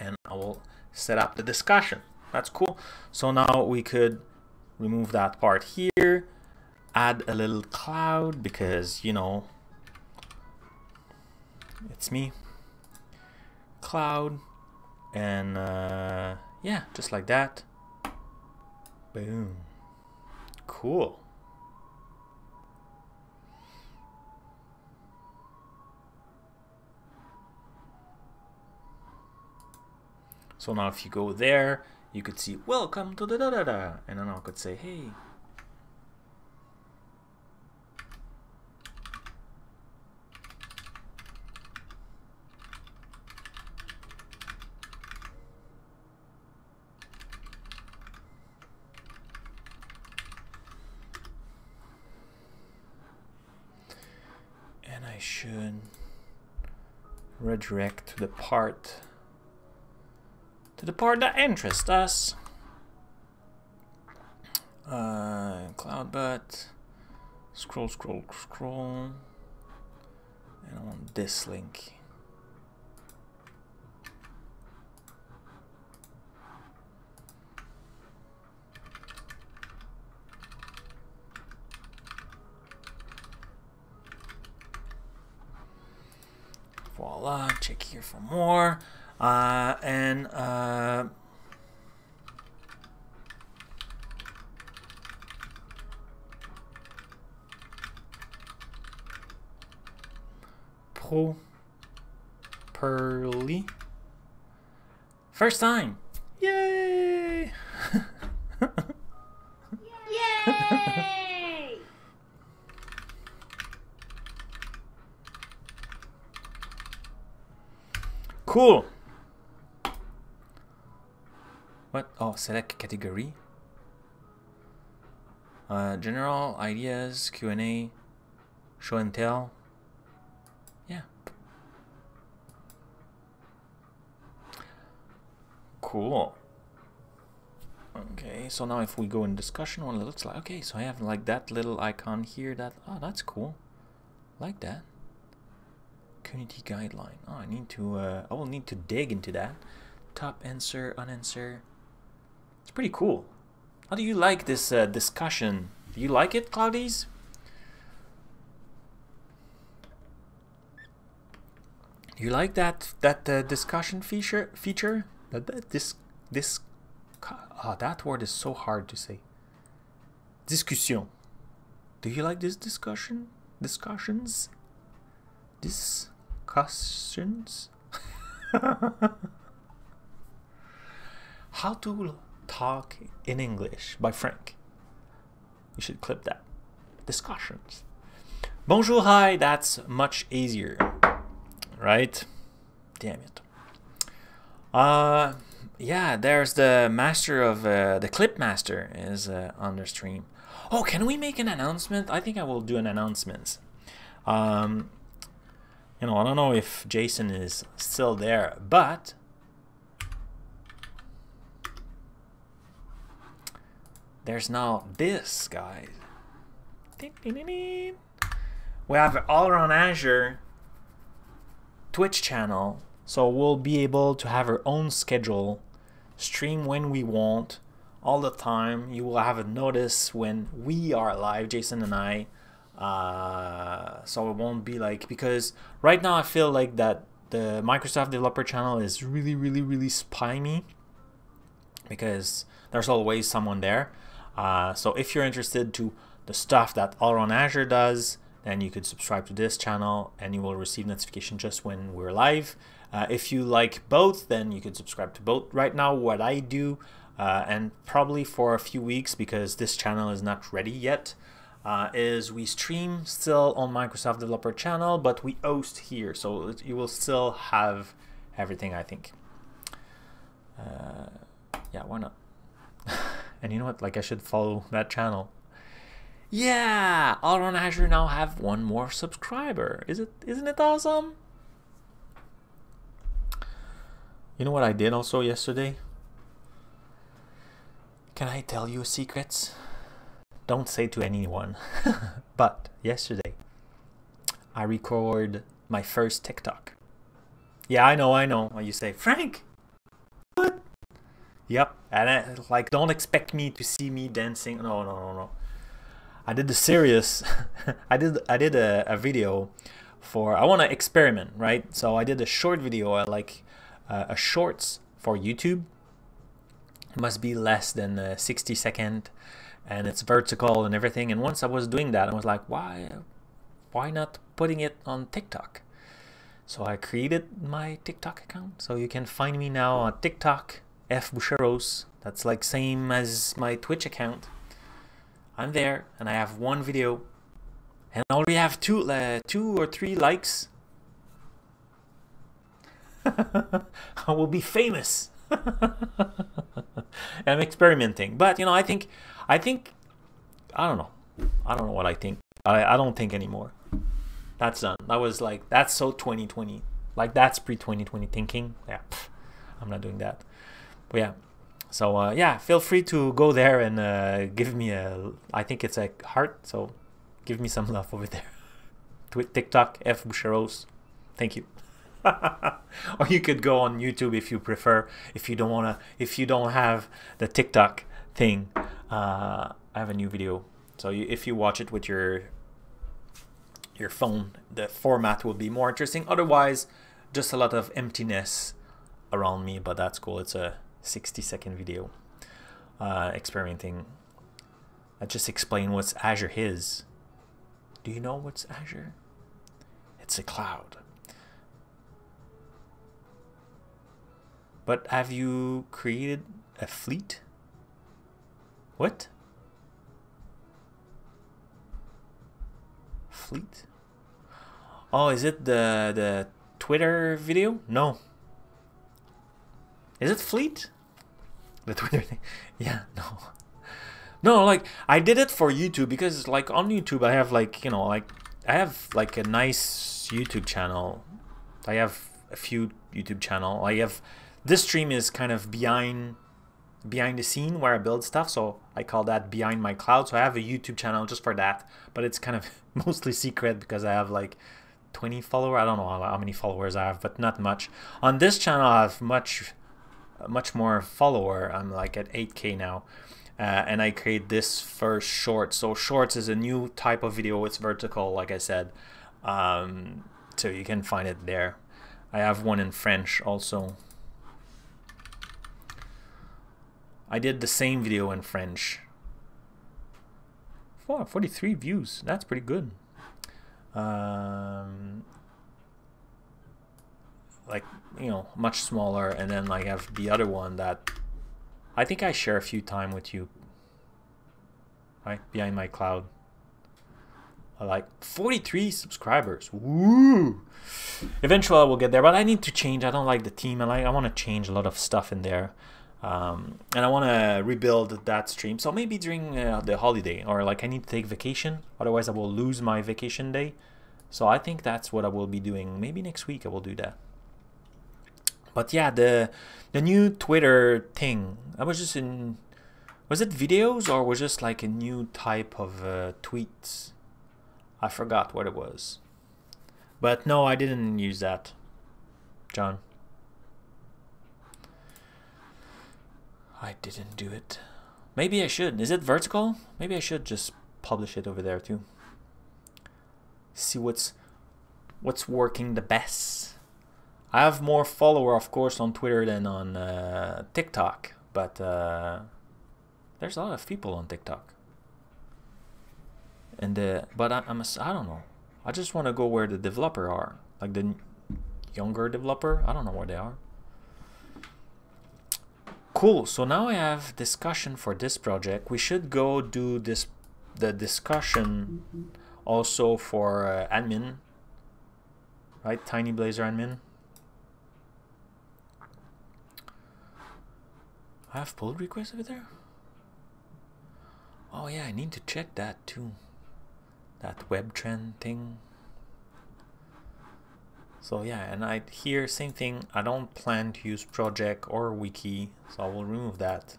And I will set up the discussion. That's cool. So now we could remove that part here, add a little cloud because, you know, it's me. Cloud. And yeah, just like that. Boom. Cool. So now if you go there, you could see, welcome to the da-da-da, and then I could say, hey. And I should redirect to the part that interests us. CloudBot, scroll, and I want this link. Voila, check here for more. Properly. First time. Yay! Yay! Cool. What? Oh, select category. General ideas, Q&A, show and tell. Yeah. Cool. Okay, so now if we go in discussion, what it looks like. Okay, so I have like that little icon here. That, oh, that's cool. Like that. Community guideline. Oh, I need to. I will need to dig into that. Top answer, unanswer. It's pretty cool. How do you like this discussion? Do you like it, Cloudies? Do you like that discussion feature? That word is so hard to say. Discussion. Do you like this discussion? Discussions? How to Talk in English by Frank. You should clip that. Discussions. Bonjour, hi, that's much easier. Right? Damn it. Yeah, there's the master of the clip master is on the stream. Oh, can we make an announcement? I think I will do an announcement. You know, I don't know if Jason is still there, but there's now this, guys. We have All on Azure Twitch channel, so we'll be able to have our own schedule, stream when we want, all the time. You will have a notice when we are live, Jason and I. So it won't be like, because right now I feel like that the Microsoft Developer Channel is really spammy because there's always someone there. So if you're interested to the stuff that All on Azure does, then you could subscribe to this channel and you will receive notification just when we're live. If you like both, then you could subscribe to both. Right now, what I do, and probably for a few weeks because this channel is not ready yet, is we stream still on Microsoft Developer Channel, but we host here, so you will still have everything, I think. Yeah, why not? And you know what? Like, I should follow that channel. Yeah, All on Azure now have one more subscriber. Isn't it awesome? You know what I did also yesterday? Can I tell you secrets? Don't say to anyone. But yesterday, I recorded my first TikTok. Yeah, I know. When you say, Frank, what? Yep, and I, like, don't expect me to see me dancing. No. I did the serious. I did a video for, I want to experiment, right? So I did a short video, like a shorts for YouTube. It must be less than 60 seconds. And it's vertical and everything. And once I was doing that, I was like, why not putting it on TikTok? So I created my TikTok account. So you can find me now on TikTok, fboucheros. That's like same as my Twitch account. I'm there, and I have one video, and I already have two or three likes. I will be famous. I'm experimenting, but you know, I think I don't know what I think. I don't think anymore. That's done. That was like, that's so 2020. Like, that's pre-2020 thinking. Yeah, I'm not doing that. But yeah, so yeah, feel free to go there and give me a, I think it's a heart, so give me some love over there. TikTok fboucheros. Thank you. Or you could go on YouTube if you prefer, if you don't have the TikTok thing. I have a new video, so if you watch it with your phone, the format will be more interesting. Otherwise, just a lot of emptiness around me, but that's cool. It's a 60-second video experimenting. I just explain what's Azure is. Do you know what's Azure? It's a cloud. But have you created a fleet? What? Fleet? Oh, is it the Twitter video? No. Is it fleet? The Twitter thing? Yeah, no. No, like, I did it for YouTube because, like, on YouTube I have, like, you know, like, I have, like, a nice YouTube channel. I have a few YouTube channel. I have... This stream is kind of behind the scene where I build stuff, so I call that Behind My Cloud. So I have a YouTube channel just for that, but it's kind of mostly secret because I have like 20 followers. I don't know how many followers I have, but not much. On this channel, I have much more follower. I'm like at 8K now, and I create this first short. So shorts is a new type of video. It's vertical, like I said, so you can find it there. I have one in French also. I did the same video in French. 43 views. That's pretty good. Like, you know, much smaller. And then I have the other one that I think I share a few times with you. Right? Behind My Cloud. I like 43 subscribers. Woo! Eventually I will get there, but I need to change. I don't like the team. I want to change a lot of stuff in there. And I want to rebuild that stream, so maybe during the holiday, or like I need to take vacation, otherwise I will lose my vacation day. So I think that's what I will be doing. Maybe next week I will do that. But yeah, the new Twitter thing, I was just in, was it videos or was just like a new type of tweets? I forgot what it was, but no, I didn't use that, John. I didn't do it. Maybe I should. Is it vertical? Maybe I should just publish it over there too. See what's working the best. I have more follower, of course, on Twitter than on TikTok, but there's a lot of people on TikTok. and but I don't know. I just want to go where the developer are, like the younger developer. I don't know where they are. Cool. So now I have discussion for this project. We should go do this the discussion also for admin, right? Tiny Blazor admin. I have pull requests over there. Oh yeah, I need to check that too. That web trend thing. So yeah, and I here same thing. I don't plan to use project or wiki, so I will remove that.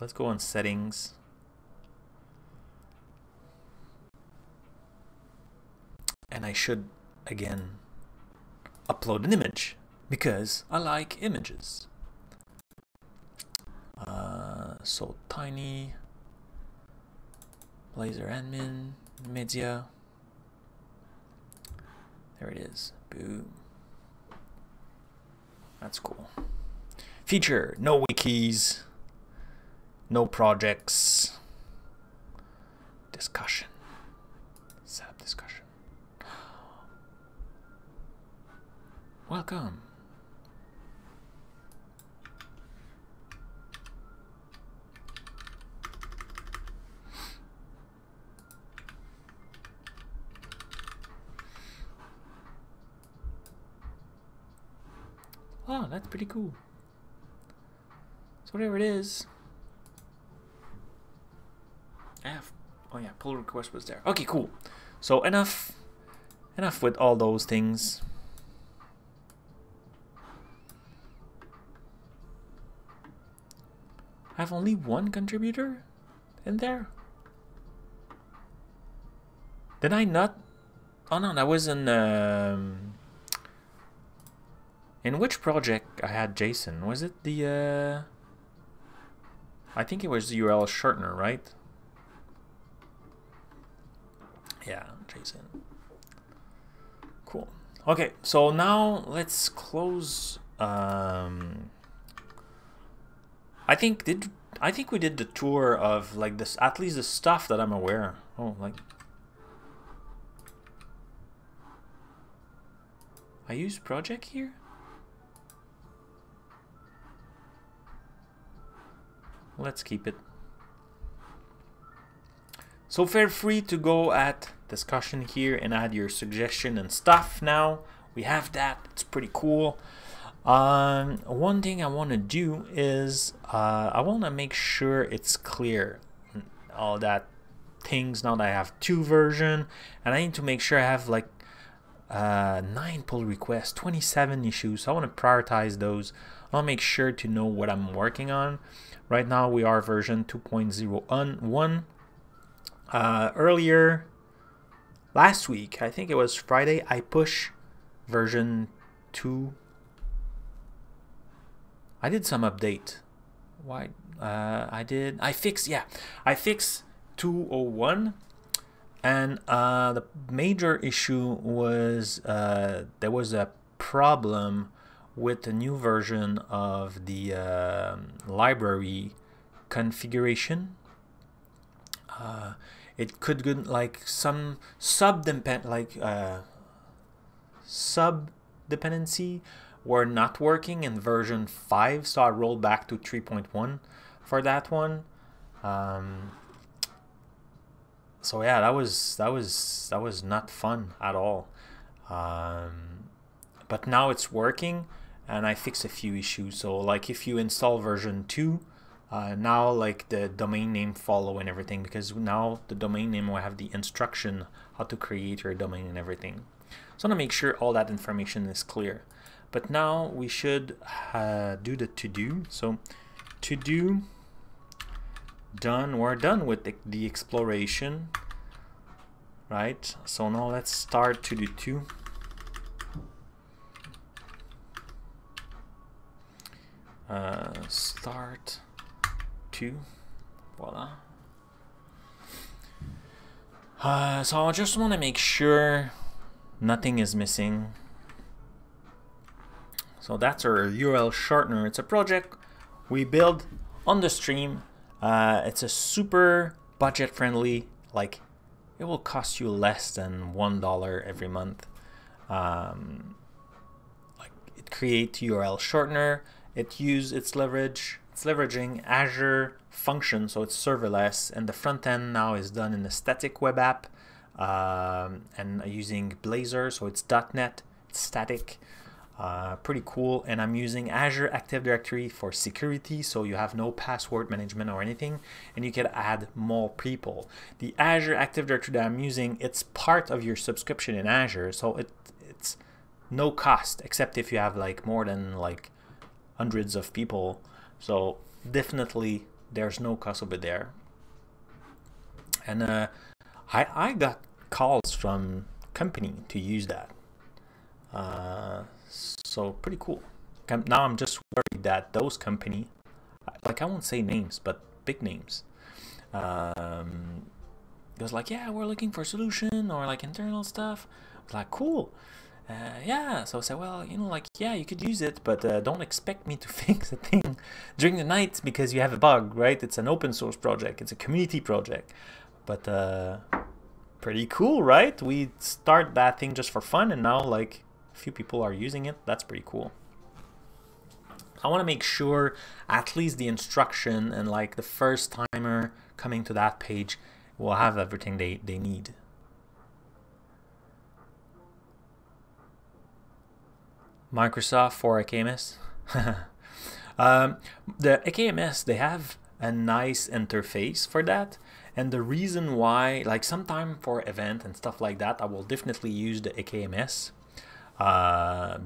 Let's go on settings. And I should again upload an image because I like images. So Tiny Blazor admin media. There it is. Boom. That's cool. Feature: no wikis, no projects. Discussion. Set up discussion. Welcome. Oh, that's pretty cool. So whatever it is, I have, oh yeah, pull request was there. Okay, cool. So enough with all those things. I have only one contributor in there. Did I not? Oh no, that was in which project I had Jason? Was it the I think it was the URL shortener, right? Yeah, Jason. Cool. Okay, so now let's close. I think we did the tour of like this, at least the stuff that I'm aware. Oh, like I use project here. Let's keep it. So feel free to go at discussion here and add your suggestion and stuff. Now we have that. It's pretty cool. One thing I want to do is I want to make sure it's clear all that things. Now that I have 2 versions, and I need to make sure I have like 9 pull requests, 27 issues. So I want to prioritize those. I'll make sure to know what I'm working on. Right now we are version 2.01. Earlier last week, I think it was Friday, I pushed version 2. I did some update. Why? I fixed 2.01, and the major issue was there was a problem with the new version of the library configuration. It could get like some sub dependency were not working in version 5, so I rolled back to 3.1 for that one. So yeah, that was not fun at all. But now it's working, and I fixed a few issues. So like if you install version 2, now like the domain name follow and everything, because now the domain name will have the instruction how to create your domain and everything. So I want to make sure all that information is clear. But now we should do the to-do. So to-do, done. We're done with the exploration, right? So now let's start to-do 2. Start 2, voila. So I just want to make sure nothing is missing. So that's our URL shortener. It's a project we build on the stream. It's a super budget friendly, like it will cost you less than $1 every month. It creates URL shortener. It uses its leverage. It's leveraging Azure Functions, so it's serverless, and the front end now is done in a static web app, and using Blazor, so it's .NET, it's static, pretty cool. And I'm using Azure Active Directory for security, so you have no password management or anything, and you can add more people. The Azure Active Directory that I'm using, it's part of your subscription in Azure, so it's no cost, except if you have like more than like hundreds of people. So definitely there's no cost over there. And I got calls from company to use that. So pretty cool. Now I'm just worried that those company, I won't say names, but big names, it was like, yeah, we're looking for a solution or like internal stuff. I was like, cool. Yeah, so I said, well, yeah, you could use it, but don't expect me to fix a thing during the night because you have a bug, right? It's an open source project. It's a community project. But pretty cool, right? We start that thing just for fun, and now like a few people are using it. That's pretty cool. I want to make sure at least the instruction and like the first timer coming to that page will have everything they need. Microsoft for AKMS. The AKMS, they have a nice interface for that. And the reason why, like sometime for event and stuff like that, I will definitely use the AKMS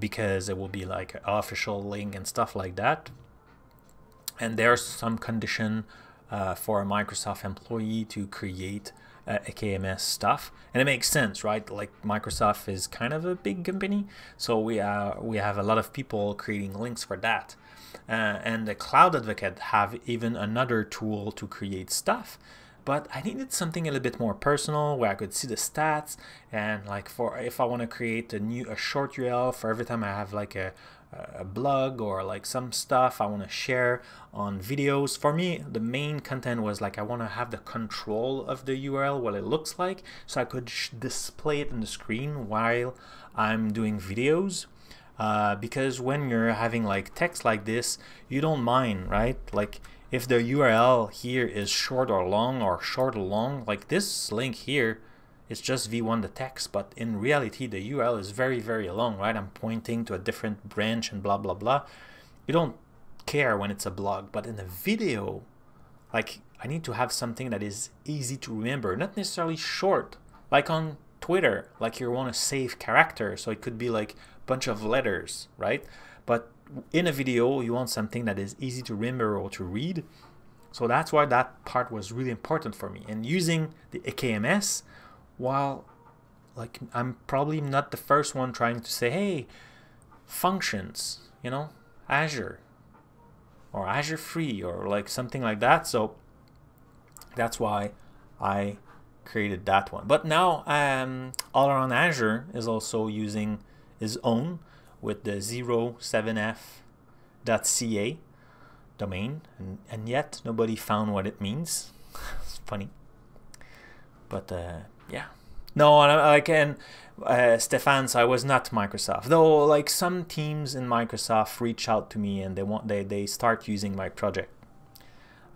because it will be like an official link and stuff like that. And there's some condition for a Microsoft employee to create AKMS stuff, and it makes sense, right? Like Microsoft is kind of a big company, so we have a lot of people creating links for that, and the Cloud Advocate have even another tool to create stuff. But I needed something a little bit more personal where I could see the stats, and like for if I want to create a short URL for every time I have like a blog or like some stuff I want to share on videos. For me, the main content was like I want to have the control of the URL, what it looks like, so I could display it on the screen while I'm doing videos. Because when you're having like text like this, you don't mind, right? Like if the URL here is short or long or short or long, like this link here, it's just v1 the text, but in reality the URL is very, very long, right? I'm pointing to a different branch and blah blah blah. You don't care when it's a blog, but in a video, like I need to have something that is easy to remember, not necessarily short. Like on Twitter, like you want to save character, so it could be like a bunch of letters, right? But in a video, you want something that is easy to remember or to read. So that's why that part was really important for me. And using the AKMS, while like I'm probably not the first one trying to say, hey, functions, you know, Azure or Azure Free or like something like that. So that's why I created that one. But now All on Azure is also using his own with the 07f.ca domain, and yet nobody found what it means. It's funny, but yeah. No, Stefan, so I was not Microsoft. Though like some teams in Microsoft reach out to me and they start using my project.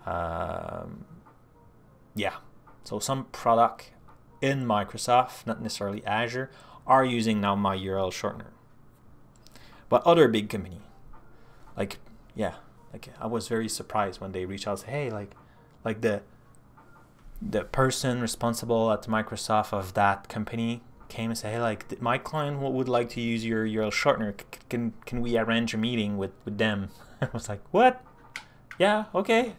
Yeah. So some product in Microsoft, not necessarily Azure, are using now my URL shortener. But other big company, like yeah, like I was very surprised when they reached out and say, hey, like the person responsible at Microsoft of that company came and said, hey, like my client would like to use your URL shortener. Can we arrange a meeting with them? I was like, what? Yeah, okay.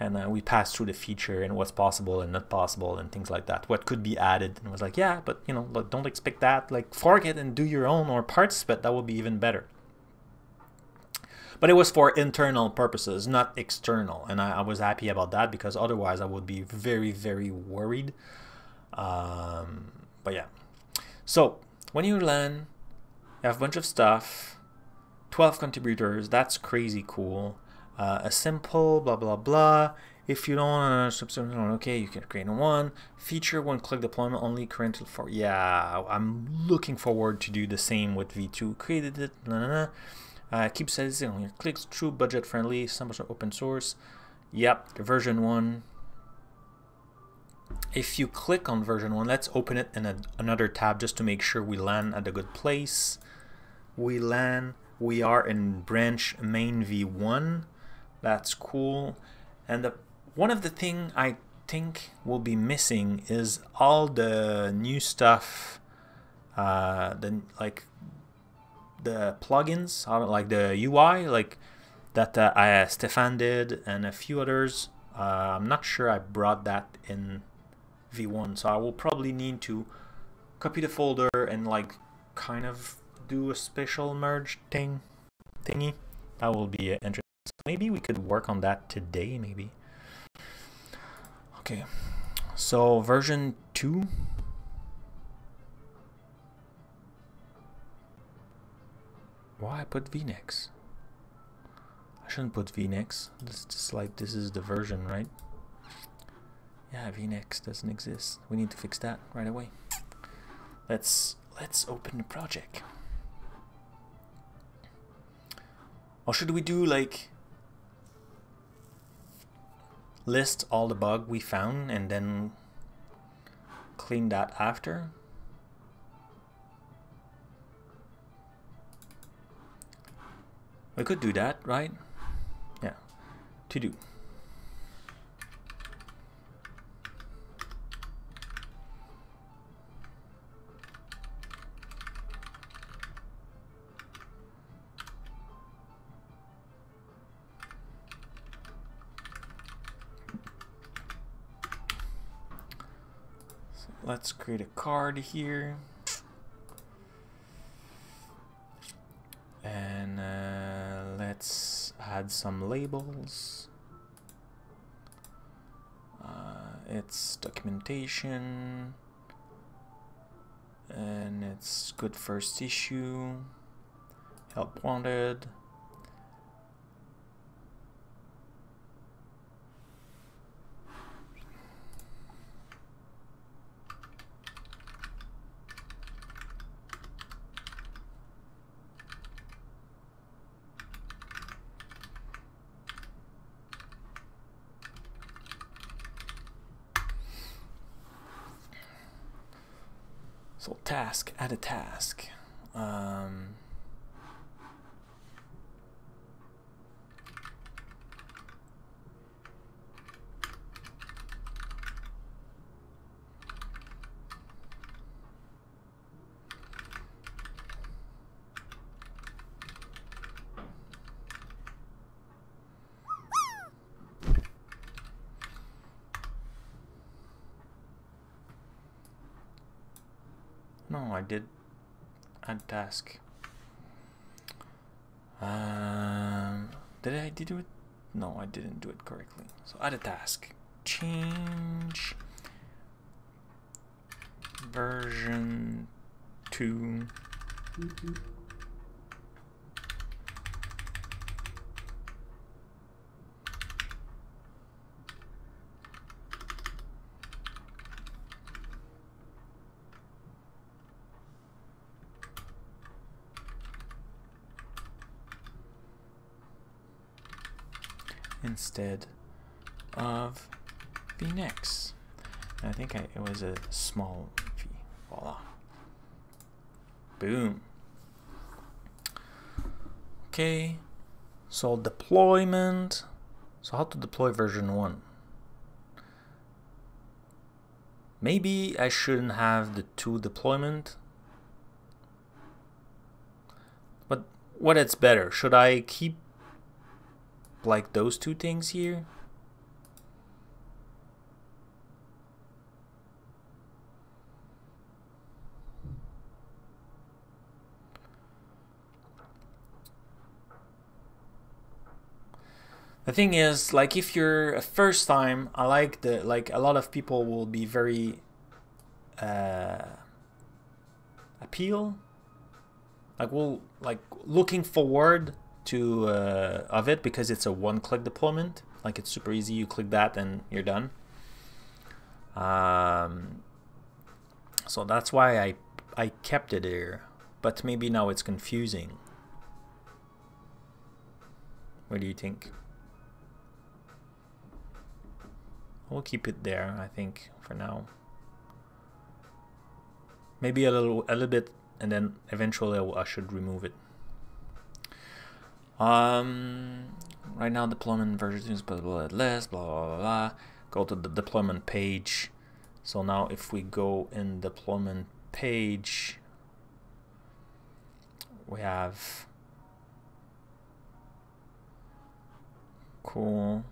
And we passed through the feature and what's possible and not possible and things like that. What could be added, and was like, yeah, but you know, but don't expect that. Like forget and do your own or participate. That would be even better. But it was for internal purposes, not external, and I was happy about that because otherwise I would be very, very worried. But yeah, so when you land, you have a bunch of stuff, 12 contributors. That's crazy cool. A simple blah blah blah, If you don't want to subscribe, okay, you can create one feature, one-click deployment only current for. Yeah, I'm looking forward to do the same with V2. Created it. Keep sizing on your clicks. True, budget-friendly. Some sort of open source. Yep, the version 1. If you click on version 1, let's open it in another tab just to make sure we land at a good place. We land. We are in branch main v1. That's cool. And one of the things I think will be missing is all the new stuff, like the plugins, like the UI, like that Stefan did and a few others. I'm not sure I brought that in v1, so I will probably need to copy the folder and like kind of do a special merge thingy. That will be interesting. Maybe we could work on that today, maybe. Okay, so version 2. Why I put vNext? I shouldn't put vNext. It's just like this is the version, right? Yeah, vNext doesn't exist. We need to fix that right away. Let's open the project. Or should we do like list all the bug we found and then clean that after? We could do that, right? Yeah, to do. Let's create a card here, and let's add some labels. It's documentation, and it's good first issue, help wanted. So task, add a task. Add task. Did I do it? No, I didn't do it correctly. So add a task. Change version 2. Mm-hmm. Instead of vNext. I think it was a small v. Voila. Boom. Okay. So deployment. So how to deploy version 1? Maybe I shouldn't have the 2 deployment. But what it's better? Should I keep like those two things here? The thing is, like, if you're a first time, I like the, like, a lot of people will be very appeal, like, will like looking forward to of it because it's a one-click deployment. Like, it's super easy. You click that and you're done. So that's why I kept it here, but maybe now it's confusing. What do you think? We'll keep it there, I think, for now. Maybe a little bit, and then eventually I should remove it. Right now deployment version is blah blah blah blah blah. Go to the deployment page. So now if we go in deployment page, we have cool.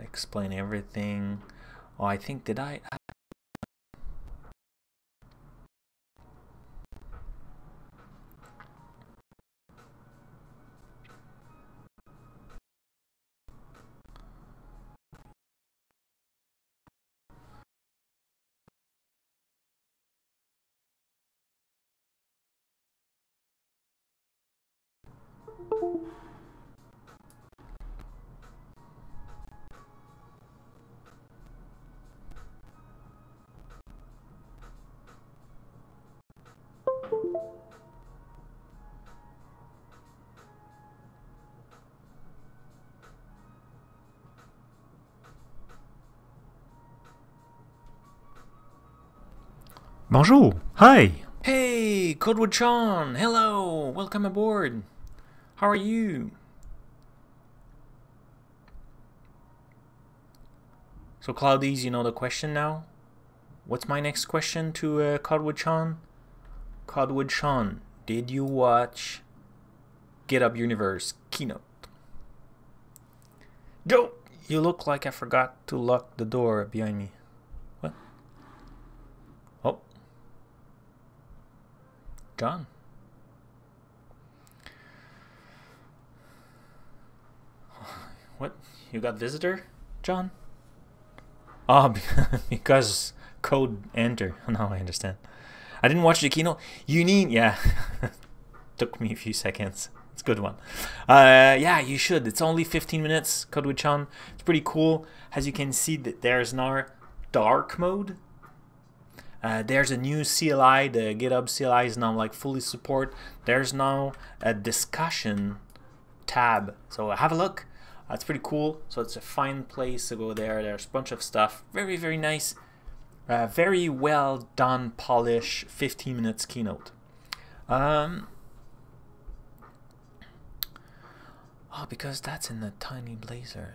Explain everything. Oh, I think Bonjour! Hi! Hey! Codewood Sean! Hello! Welcome aboard! How are you? So Cloudies, you know the question now? What's my next question to Codewood Sean? Codewood Sean, did you watch GitHub Universe keynote? Yo! You look like I forgot to lock the door behind me. What? Oh. John. What? You got visitor, John? Ah, oh, because code enter. Now I understand. I didn't watch the keynote. You need, yeah. Took me a few seconds. It's a good one. Yeah, you should. It's only 15 minutes, Codewood Sean. It's pretty cool. As you can see, that there's now dark mode. There's a new CLI. The GitHub CLI is now like fully support. There's now a discussion tab. So have a look. It's pretty cool. So it's a fine place to go there. There's a bunch of stuff. Very, very nice. Very well done, polished 15 minutes keynote. Oh, because that's in the Tiny Blazor.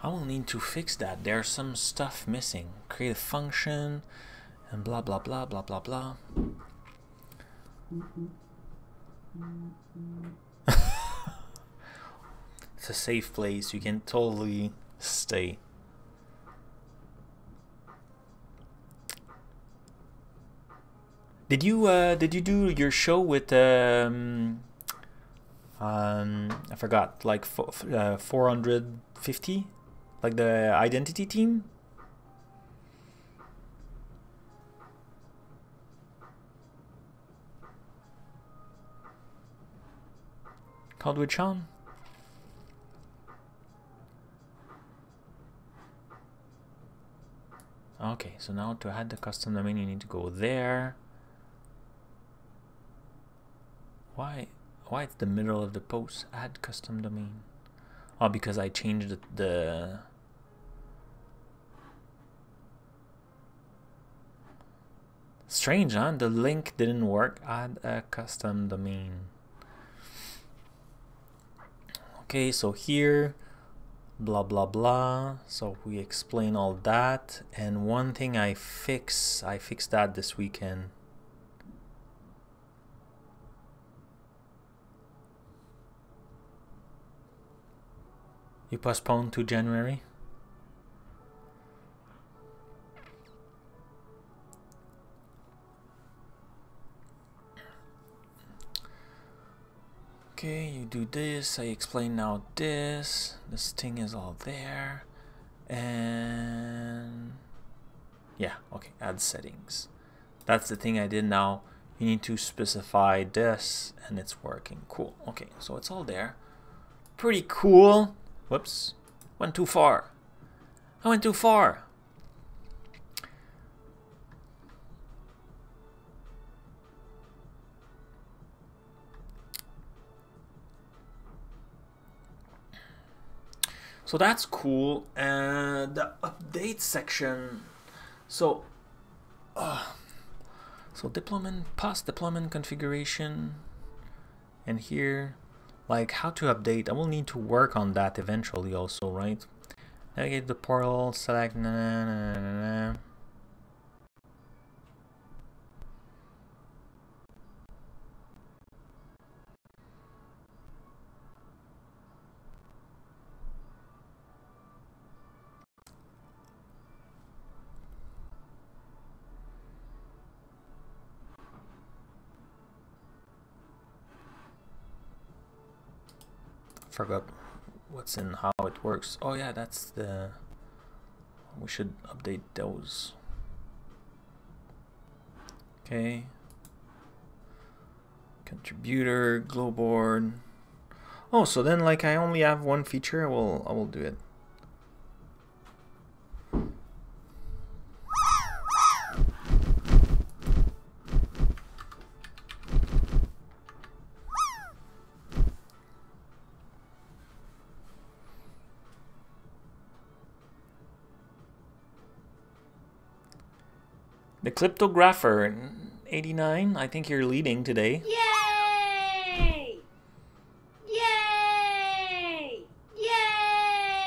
I will need to fix that. There's some stuff missing. Create a function and blah blah blah blah blah blah. It's a safe place. You can totally stay. Did you do your show with I forgot, like 450? Like the identity team? Codewood Sean? Okay, so now to add the custom domain, you need to go there. Why it's the middle of the post? Add custom domain. Oh, because I changed the strange, huh? The link didn't work. Add a custom domain. Okay, so here, blah blah blah. So we explain all that, and one thing I fixed that this weekend. You postponed to January? Okay, you do this, I explain now this. This thing is all there. And yeah, okay, add settings. That's the thing I did now. You need to specify this and it's working. Cool. Okay, so it's all there. Pretty cool. Whoops, went too far. I went too far. So that's cool. And the update section. So, so deployment, past deployment configuration, and here, like how to update. I will need to work on that eventually also, right? Navigate the portal, select na. Forgot what's in how it works. Oh yeah, that's the, we should update those. Okay. Contributor, glowboard. Oh, so then like I only have one feature, I will do it. The Cryptographer 89, I think you're leading today. Yay! Yay!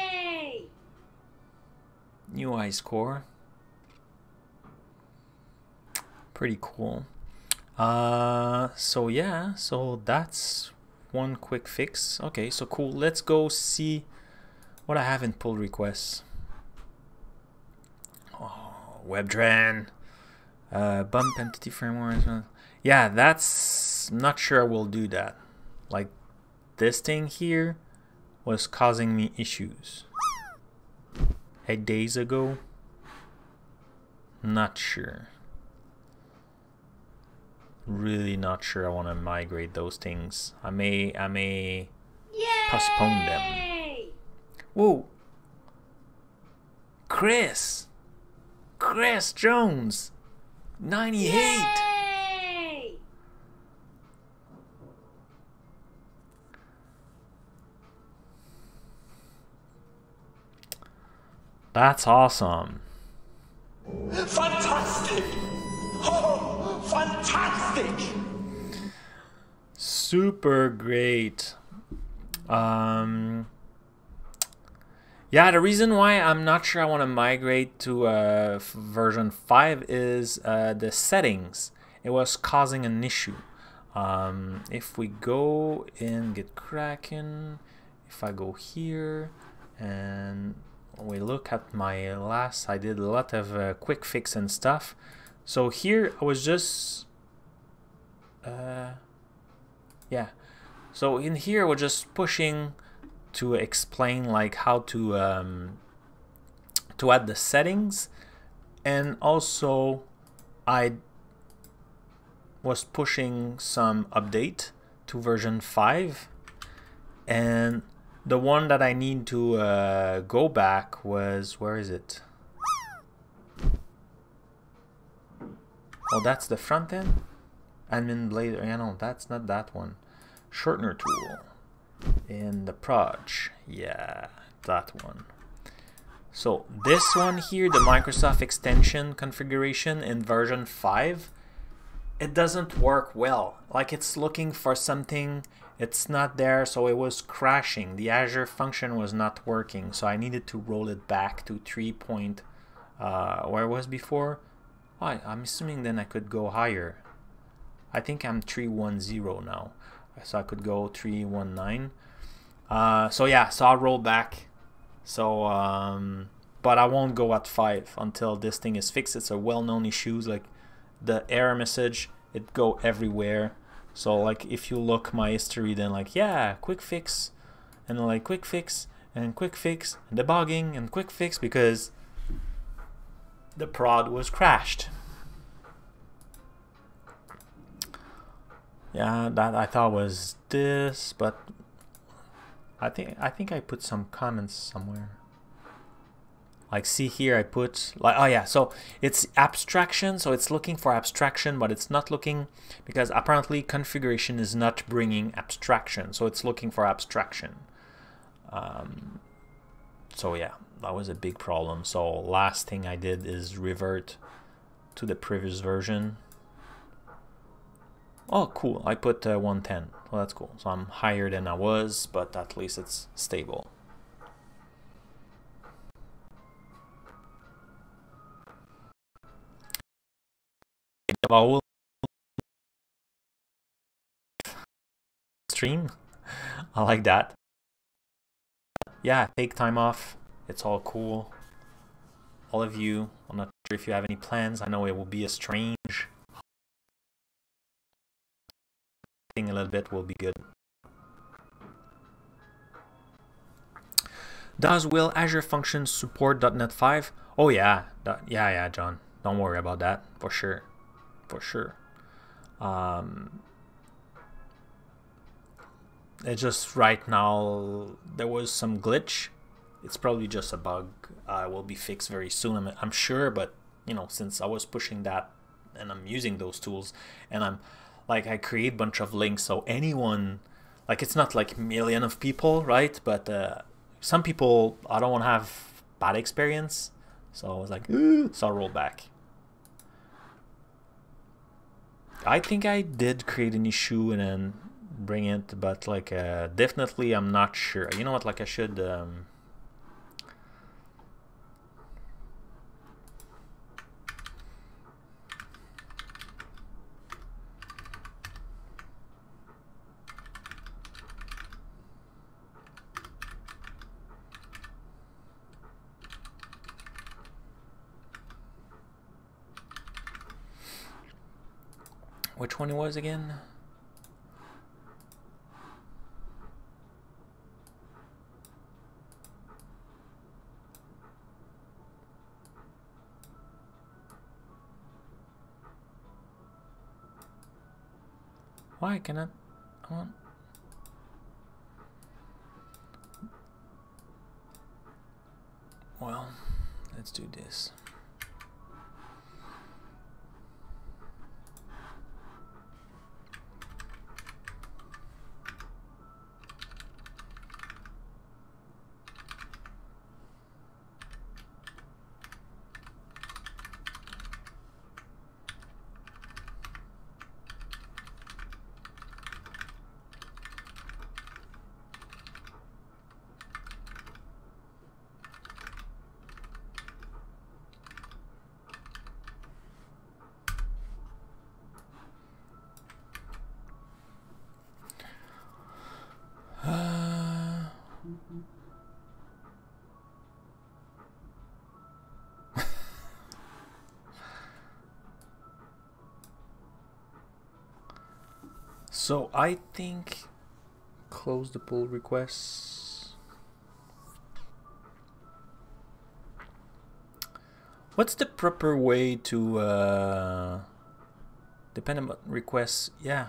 Yay! New high score. Pretty cool. So yeah, so that's one quick fix. Okay, so cool. Let's go see what I have in pull requests. Oh, WebTran. Bump Entity Framework. Yeah, that's not sure I will do that. Like this thing here was causing me issues 8 days ago. Not sure. Really not sure I want to migrate those things. I may postpone them. Whoa, Chris Jones. 98. Yay! That's awesome. Fantastic. Oh, fantastic. Super great. Yeah, the reason why I'm not sure I want to migrate to version 5 is the settings. It was causing an issue. If we go in GitKraken, if I go here and we look at my last, I did a lot of quick fix and stuff. So here I was just, yeah. So in here we're just pushing to explain like how to add the settings, and also I was pushing some update to version 5, and the one that I need to go back was, where is it? Oh, that's the front end? Admin Blazor, yeah, no, that's not that one. Shortener tool. In the proj, yeah, that one. So this one here, the Microsoft extension configuration in version 5, it doesn't work well. Like it's looking for something, it's not there, so it was crashing. The Azure function was not working, so I needed to roll it back to 3. Where it was before. Oh, I'm assuming then I could go higher. I think I'm 3.10 now. So I could go 3.19. So yeah, so I'll roll back. So, but I won't go at 5 until this thing is fixed. It's a well-known issue. Like the error message, it go everywhere. So like if you look my history, then like yeah, quick fix, and like quick fix and quick fix, debugging and quick fix, because the prod was crashed. Yeah, that I thought was this, but I think I put some comments somewhere. Like see here, I put like, oh yeah, so it's abstraction, so it's looking for abstraction, but it's not looking, because apparently configuration is not bringing abstraction, so it's looking for abstraction. So yeah, that was a big problem. So last thing I did is revert to the previous version. Oh cool, I put 110, well that's cool. So I'm higher than I was, but at least it's stable. Stream, I like that. Yeah, take time off, it's all cool. All of you, I'm not sure if you have any plans. I know it will be a strange thing, a little bit will be good. Does will Azure Functions support .NET 5? Oh yeah, yeah, John, don't worry about that, for sure. For sure. It's just right now there was some glitch. It's probably just a bug. Will be fixed very soon, I'm sure. But you know, since I was pushing that and I'm using those tools, and I'm like, I create a bunch of links, so anyone, like it's not like million of people, right? But some people, I don't want to have bad experience, so I was like, so I roll back. I think I did create an issue and then bring it, but like definitely I'm not sure. You know what, like I should which one it was again? Why can I? Come on. Well, let's do this. So I think close the pull requests. What's the proper way to dependent button requests? Yeah.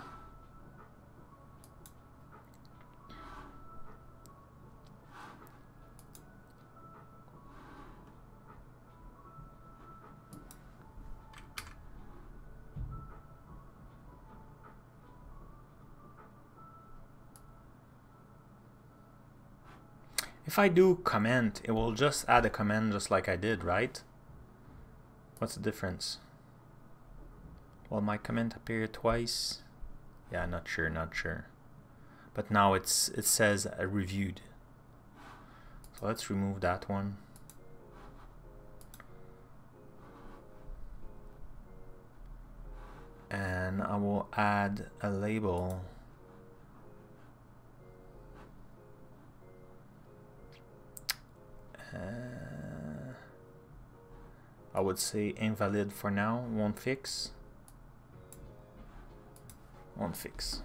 If I do comment, it will just add a comment just like I did, right? What's the difference? Will my comment appear twice? Yeah, not sure. But now it says reviewed. So let's remove that one. And I will add a label. I would say invalid for now, won't fix. one fix.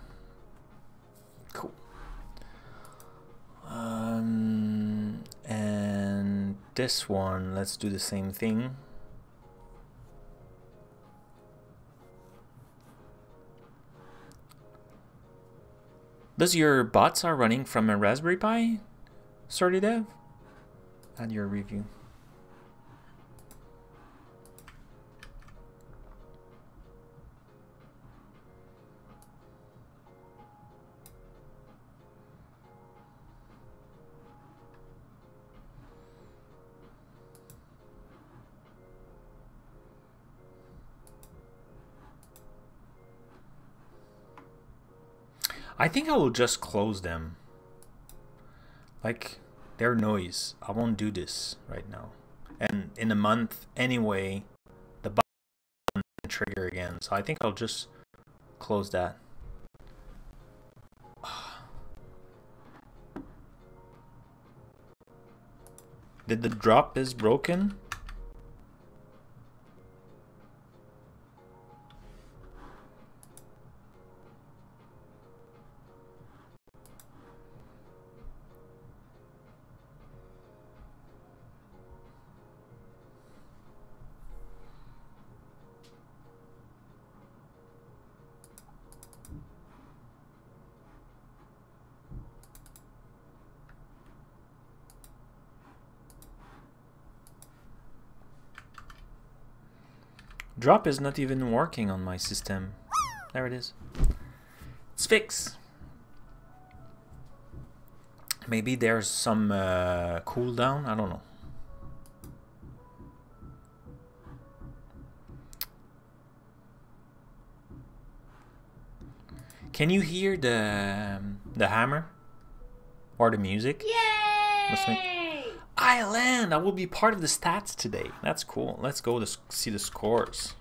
Cool. And this one, let's do the same thing. Does your bots are running from a Raspberry Pi? Sorry, Dev. Add your review. I think I will just close them. Like, they're noise. I won't do this right now. And in a month, anyway, the bot won't trigger again. So I think I'll just close that. Did the drop is broken? Drop is not even working on my system. There it is. It's fixed. Maybe there's some cooldown. I don't know. Can you hear the hammer or the music? Yay! Island! I will be part of the stats today. That's cool. Let's go to see the scores.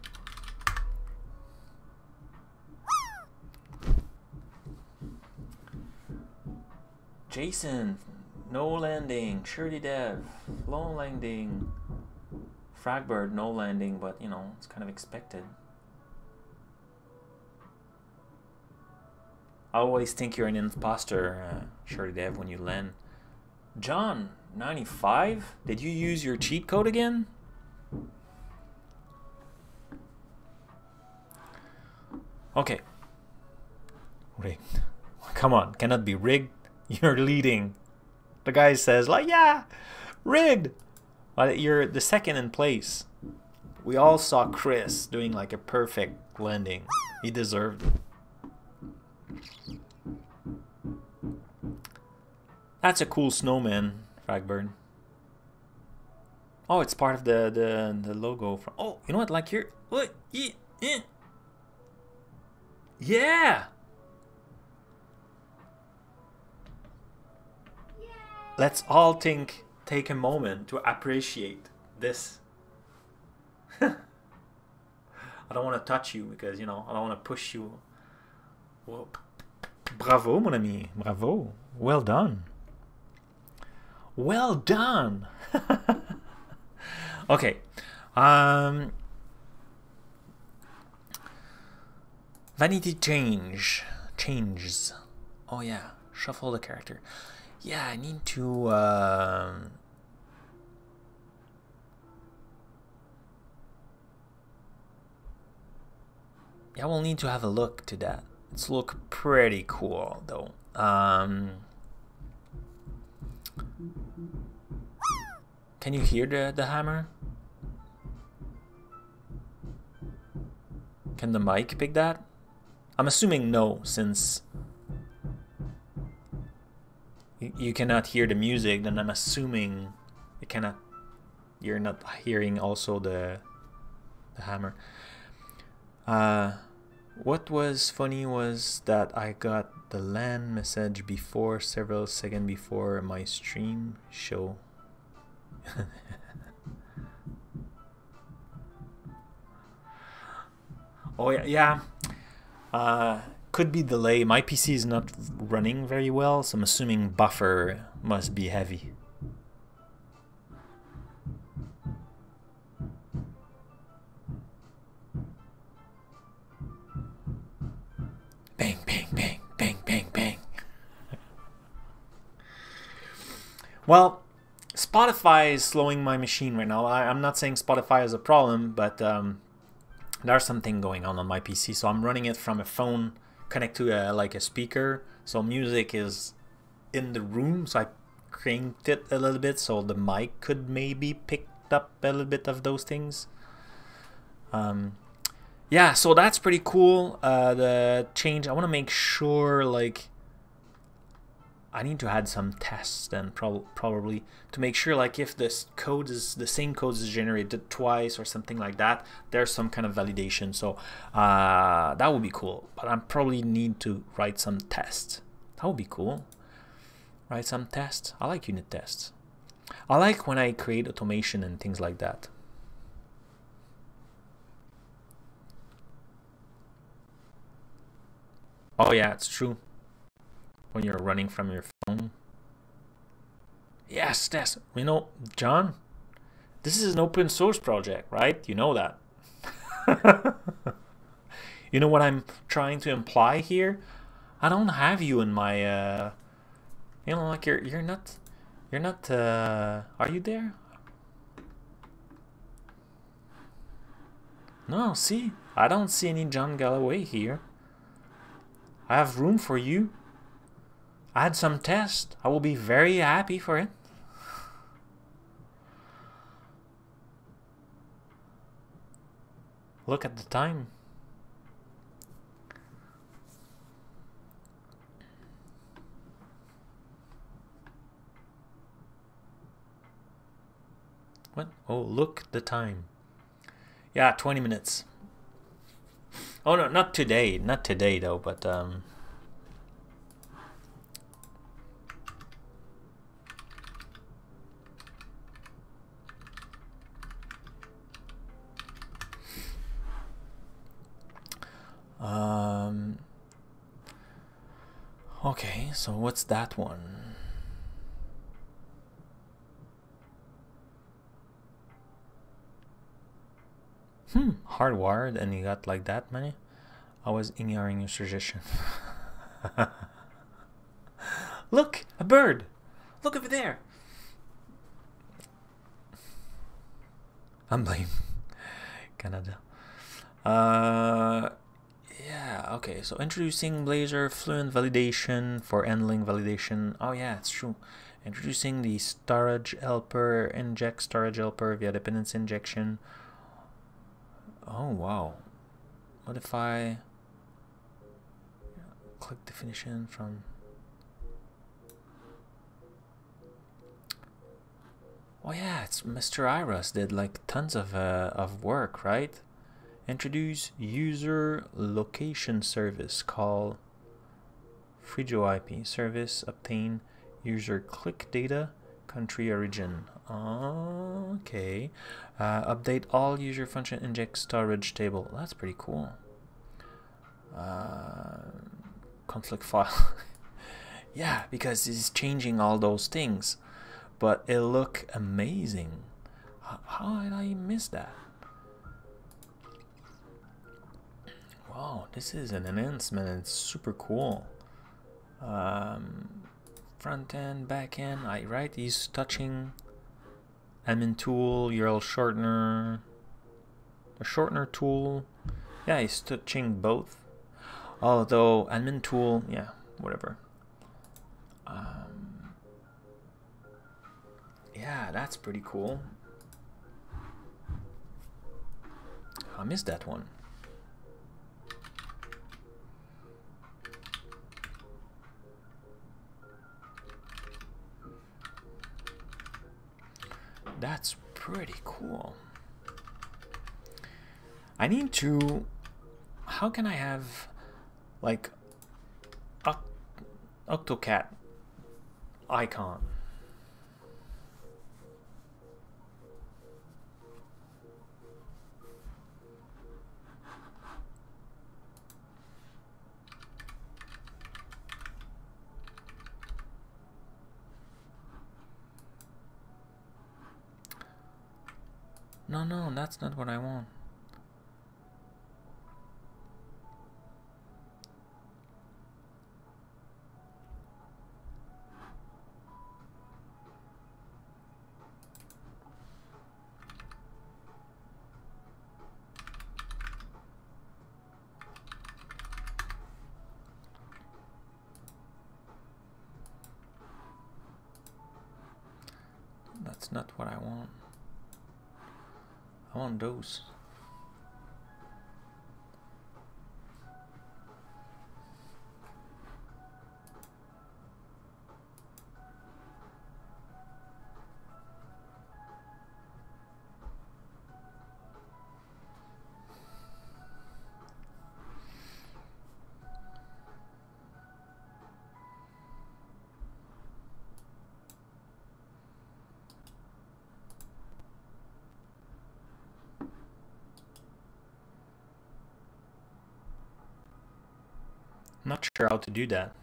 Jason, no landing. Shirley Dev, low landing. Fragbird, no landing, but you know, it's kind of expected. I always think you're an imposter, Shirley Dev, when you land. John, 95? Did you use your cheat code again? Okay. Rigged. Come on, cannot be rigged. You're leading. The guy says, like, yeah, rigged. But you're the second in place. We all saw Chris doing like a perfect landing. He deserved it. That's a cool snowman, Fragbird. Oh, it's part of the logo. From, oh, you know what? Like here, look, yeah. Yay. Let's all take a moment to appreciate this. I don't want to touch you because you know I don't want to push you. Whoa. Bravo, mon ami. Bravo. Well done. Well done. Okay. 'Vanity changes. Oh yeah, shuffle the character. Yeah, I need to yeah, we'll need to have a look to that. It's look pretty cool though. Can you hear the hammer? Can the mic pick that? I'm assuming no, since you cannot hear the music, then I'm assuming it cannot. You're not hearing also the hammer. What was funny was that I got the LAN message before, several seconds before my stream show. Oh yeah, yeah. Could be delay. My PC is not running very well, so I'm assuming buffer must be heavy. Well, Spotify is slowing my machine right now. I'm not saying Spotify is a problem, but there's something going on my PC. So I'm running it from a phone, connect to like a speaker. So music is in the room. So I cranked it a little bit so the mic could maybe pick up a little bit of those things. Yeah, so that's pretty cool. The change, I want to make sure, like, I need to add some tests then probably to make sure, like, if this code is the same code is generated twice or something like that, there's some kind of validation. So that would be cool, but I probably need to write some tests. That would be cool. Write some tests. I like unit tests. I like when I create automation and things like that. Oh yeah, it's true. When you're running from your phone. Yes, test. You know, John, this is an open source project, right? You know that. You know what I'm trying to imply here? I don't have you in my, you know, like you're not, are you there? No, see, I don't see any John Galloway here. I have room for you. Add some test. I will be very happy for it. Look at the time. What? Oh, look the time. Yeah, 20 minutes. Oh no, not today. Not today though, but okay, so what's that one? Hardwired, and you got like that many. I was ignoring your suggestion. Look, a bird. Look over there. I'm blame Canada. Yeah, okay, so introducing Blazor Fluent Validation for handling validation. Oh yeah, it's true. Introducing the storage helper, inject storage helper via dependency injection. Oh wow. What if I click definition from Oh yeah, it's Mr. Iros did like tons of work, right? Introduce user location service, call FreeGeoIP service, obtain user click data, country origin. Okay, update all user function, inject storage table. That's pretty cool. Conflict file. Yeah, because it's changing all those things, but it look amazing. How did I miss that? Wow, this is an enhancement. It's super cool. Front end, back end, right? He's touching admin tool, URL shortener, the shortener tool. Yeah, he's touching both. Although admin tool, yeah, whatever. Yeah, that's pretty cool. I missed that one. That's pretty cool. I need to, how can I have like Octocat icon? No, no, that's not what I want. That's not what I want. I want those. Not sure how to do that.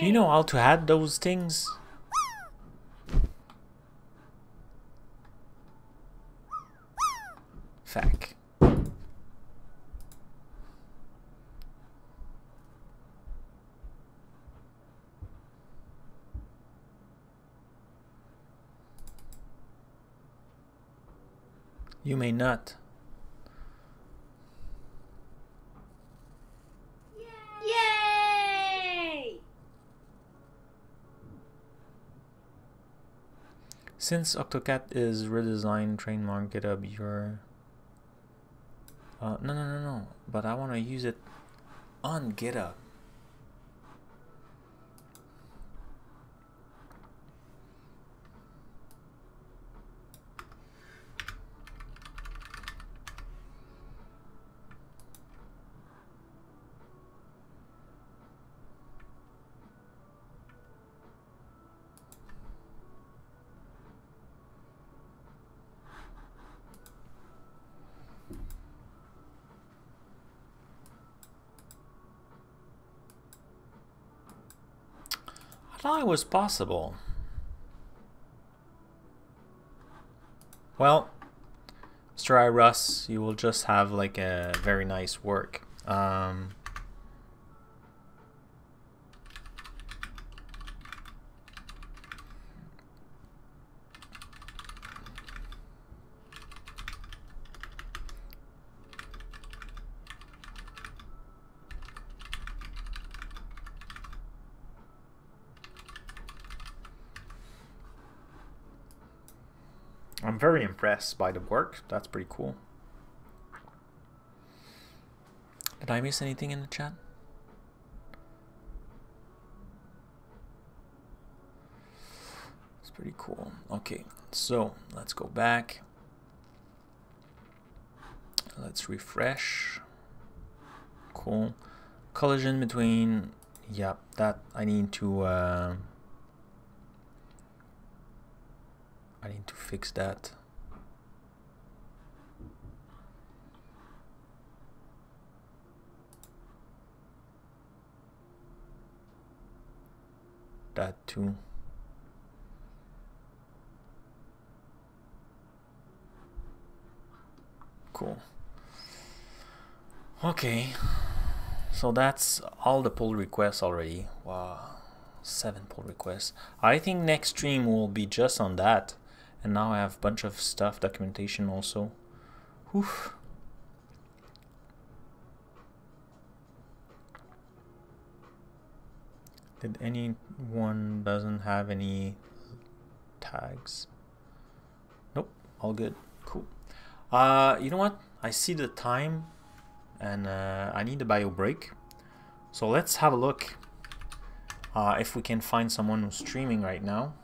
Do you know how to add those things? Fuck. You may not. Since Octocat is redesigned, trademark, GitHub, your... no. But I want to use it on GitHub. It was possible. Well, Mr. iRus, you will just have like a very nice work. I'm very impressed by the work. That's pretty cool. Did I miss anything in the chat? It's pretty cool. Okay, so let's go back. Let's refresh. Cool. Collision between. Yep, yeah, that I need to. I need to fix that. That too. Cool. Okay. So that's all the pull requests already. Wow. 7 pull requests. I think next stream will be just on that. And now I have a bunch of stuff, documentation also. Oof. Did anyone doesn't have any tags? Nope, all good, cool. You know what? I see the time and I need a bio break. So let's have a look if we can find someone who's streaming right now.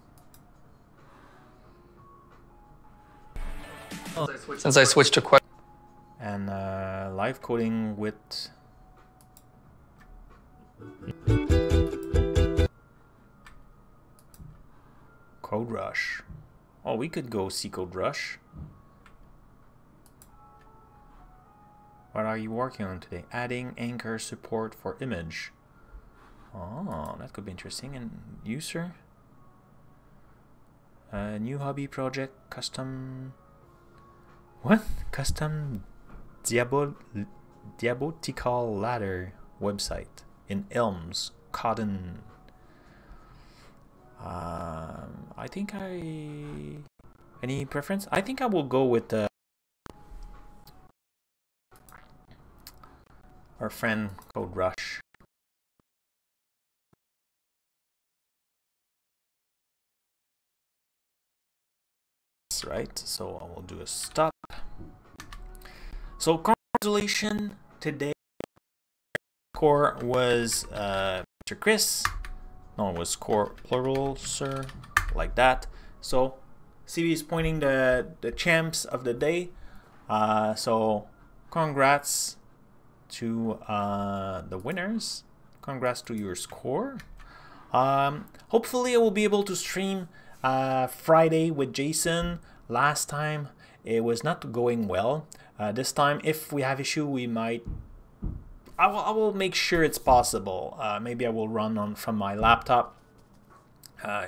Since I switched to question and live coding with Code Rush. Oh, we could go see Code Rush. What are you working on today? Adding anchor support for image. Oh, that could be interesting. And user? New hobby project, custom... What? Custom Diabotical ladder website in Elms, Cotton. I think I... Any preference? I think I will go with the... Our friend Code Rush. Right, so I will do a stop. So congratulations, today core was Mr. Chris. No, it was core plural, sir, like that. So CV is pointing the champs of the day. So congrats to the winners. Congrats to your score. Hopefully I will be able to stream Friday with Jason. Last time it was not going well. This time, if we have issue, we might. I will make sure it's possible. Maybe I will run on from my laptop.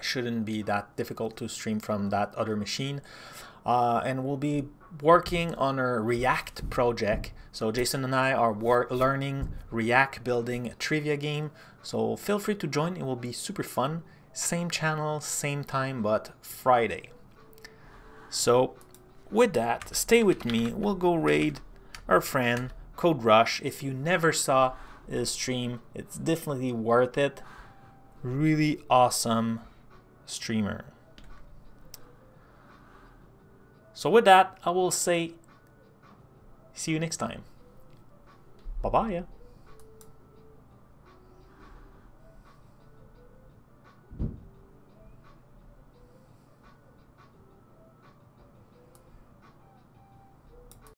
Shouldn't be that difficult to stream from that other machine. And we'll be working on our React project. So Jason and I are learning React, building a trivia game. So feel free to join. It will be super fun. Same channel, same time, but Friday. So with that, stay with me. We'll go raid our friend Code Rush. If you never saw his stream, it's definitely worth it. Really awesome streamer. So with that, I will say see you next time. Bye-bye.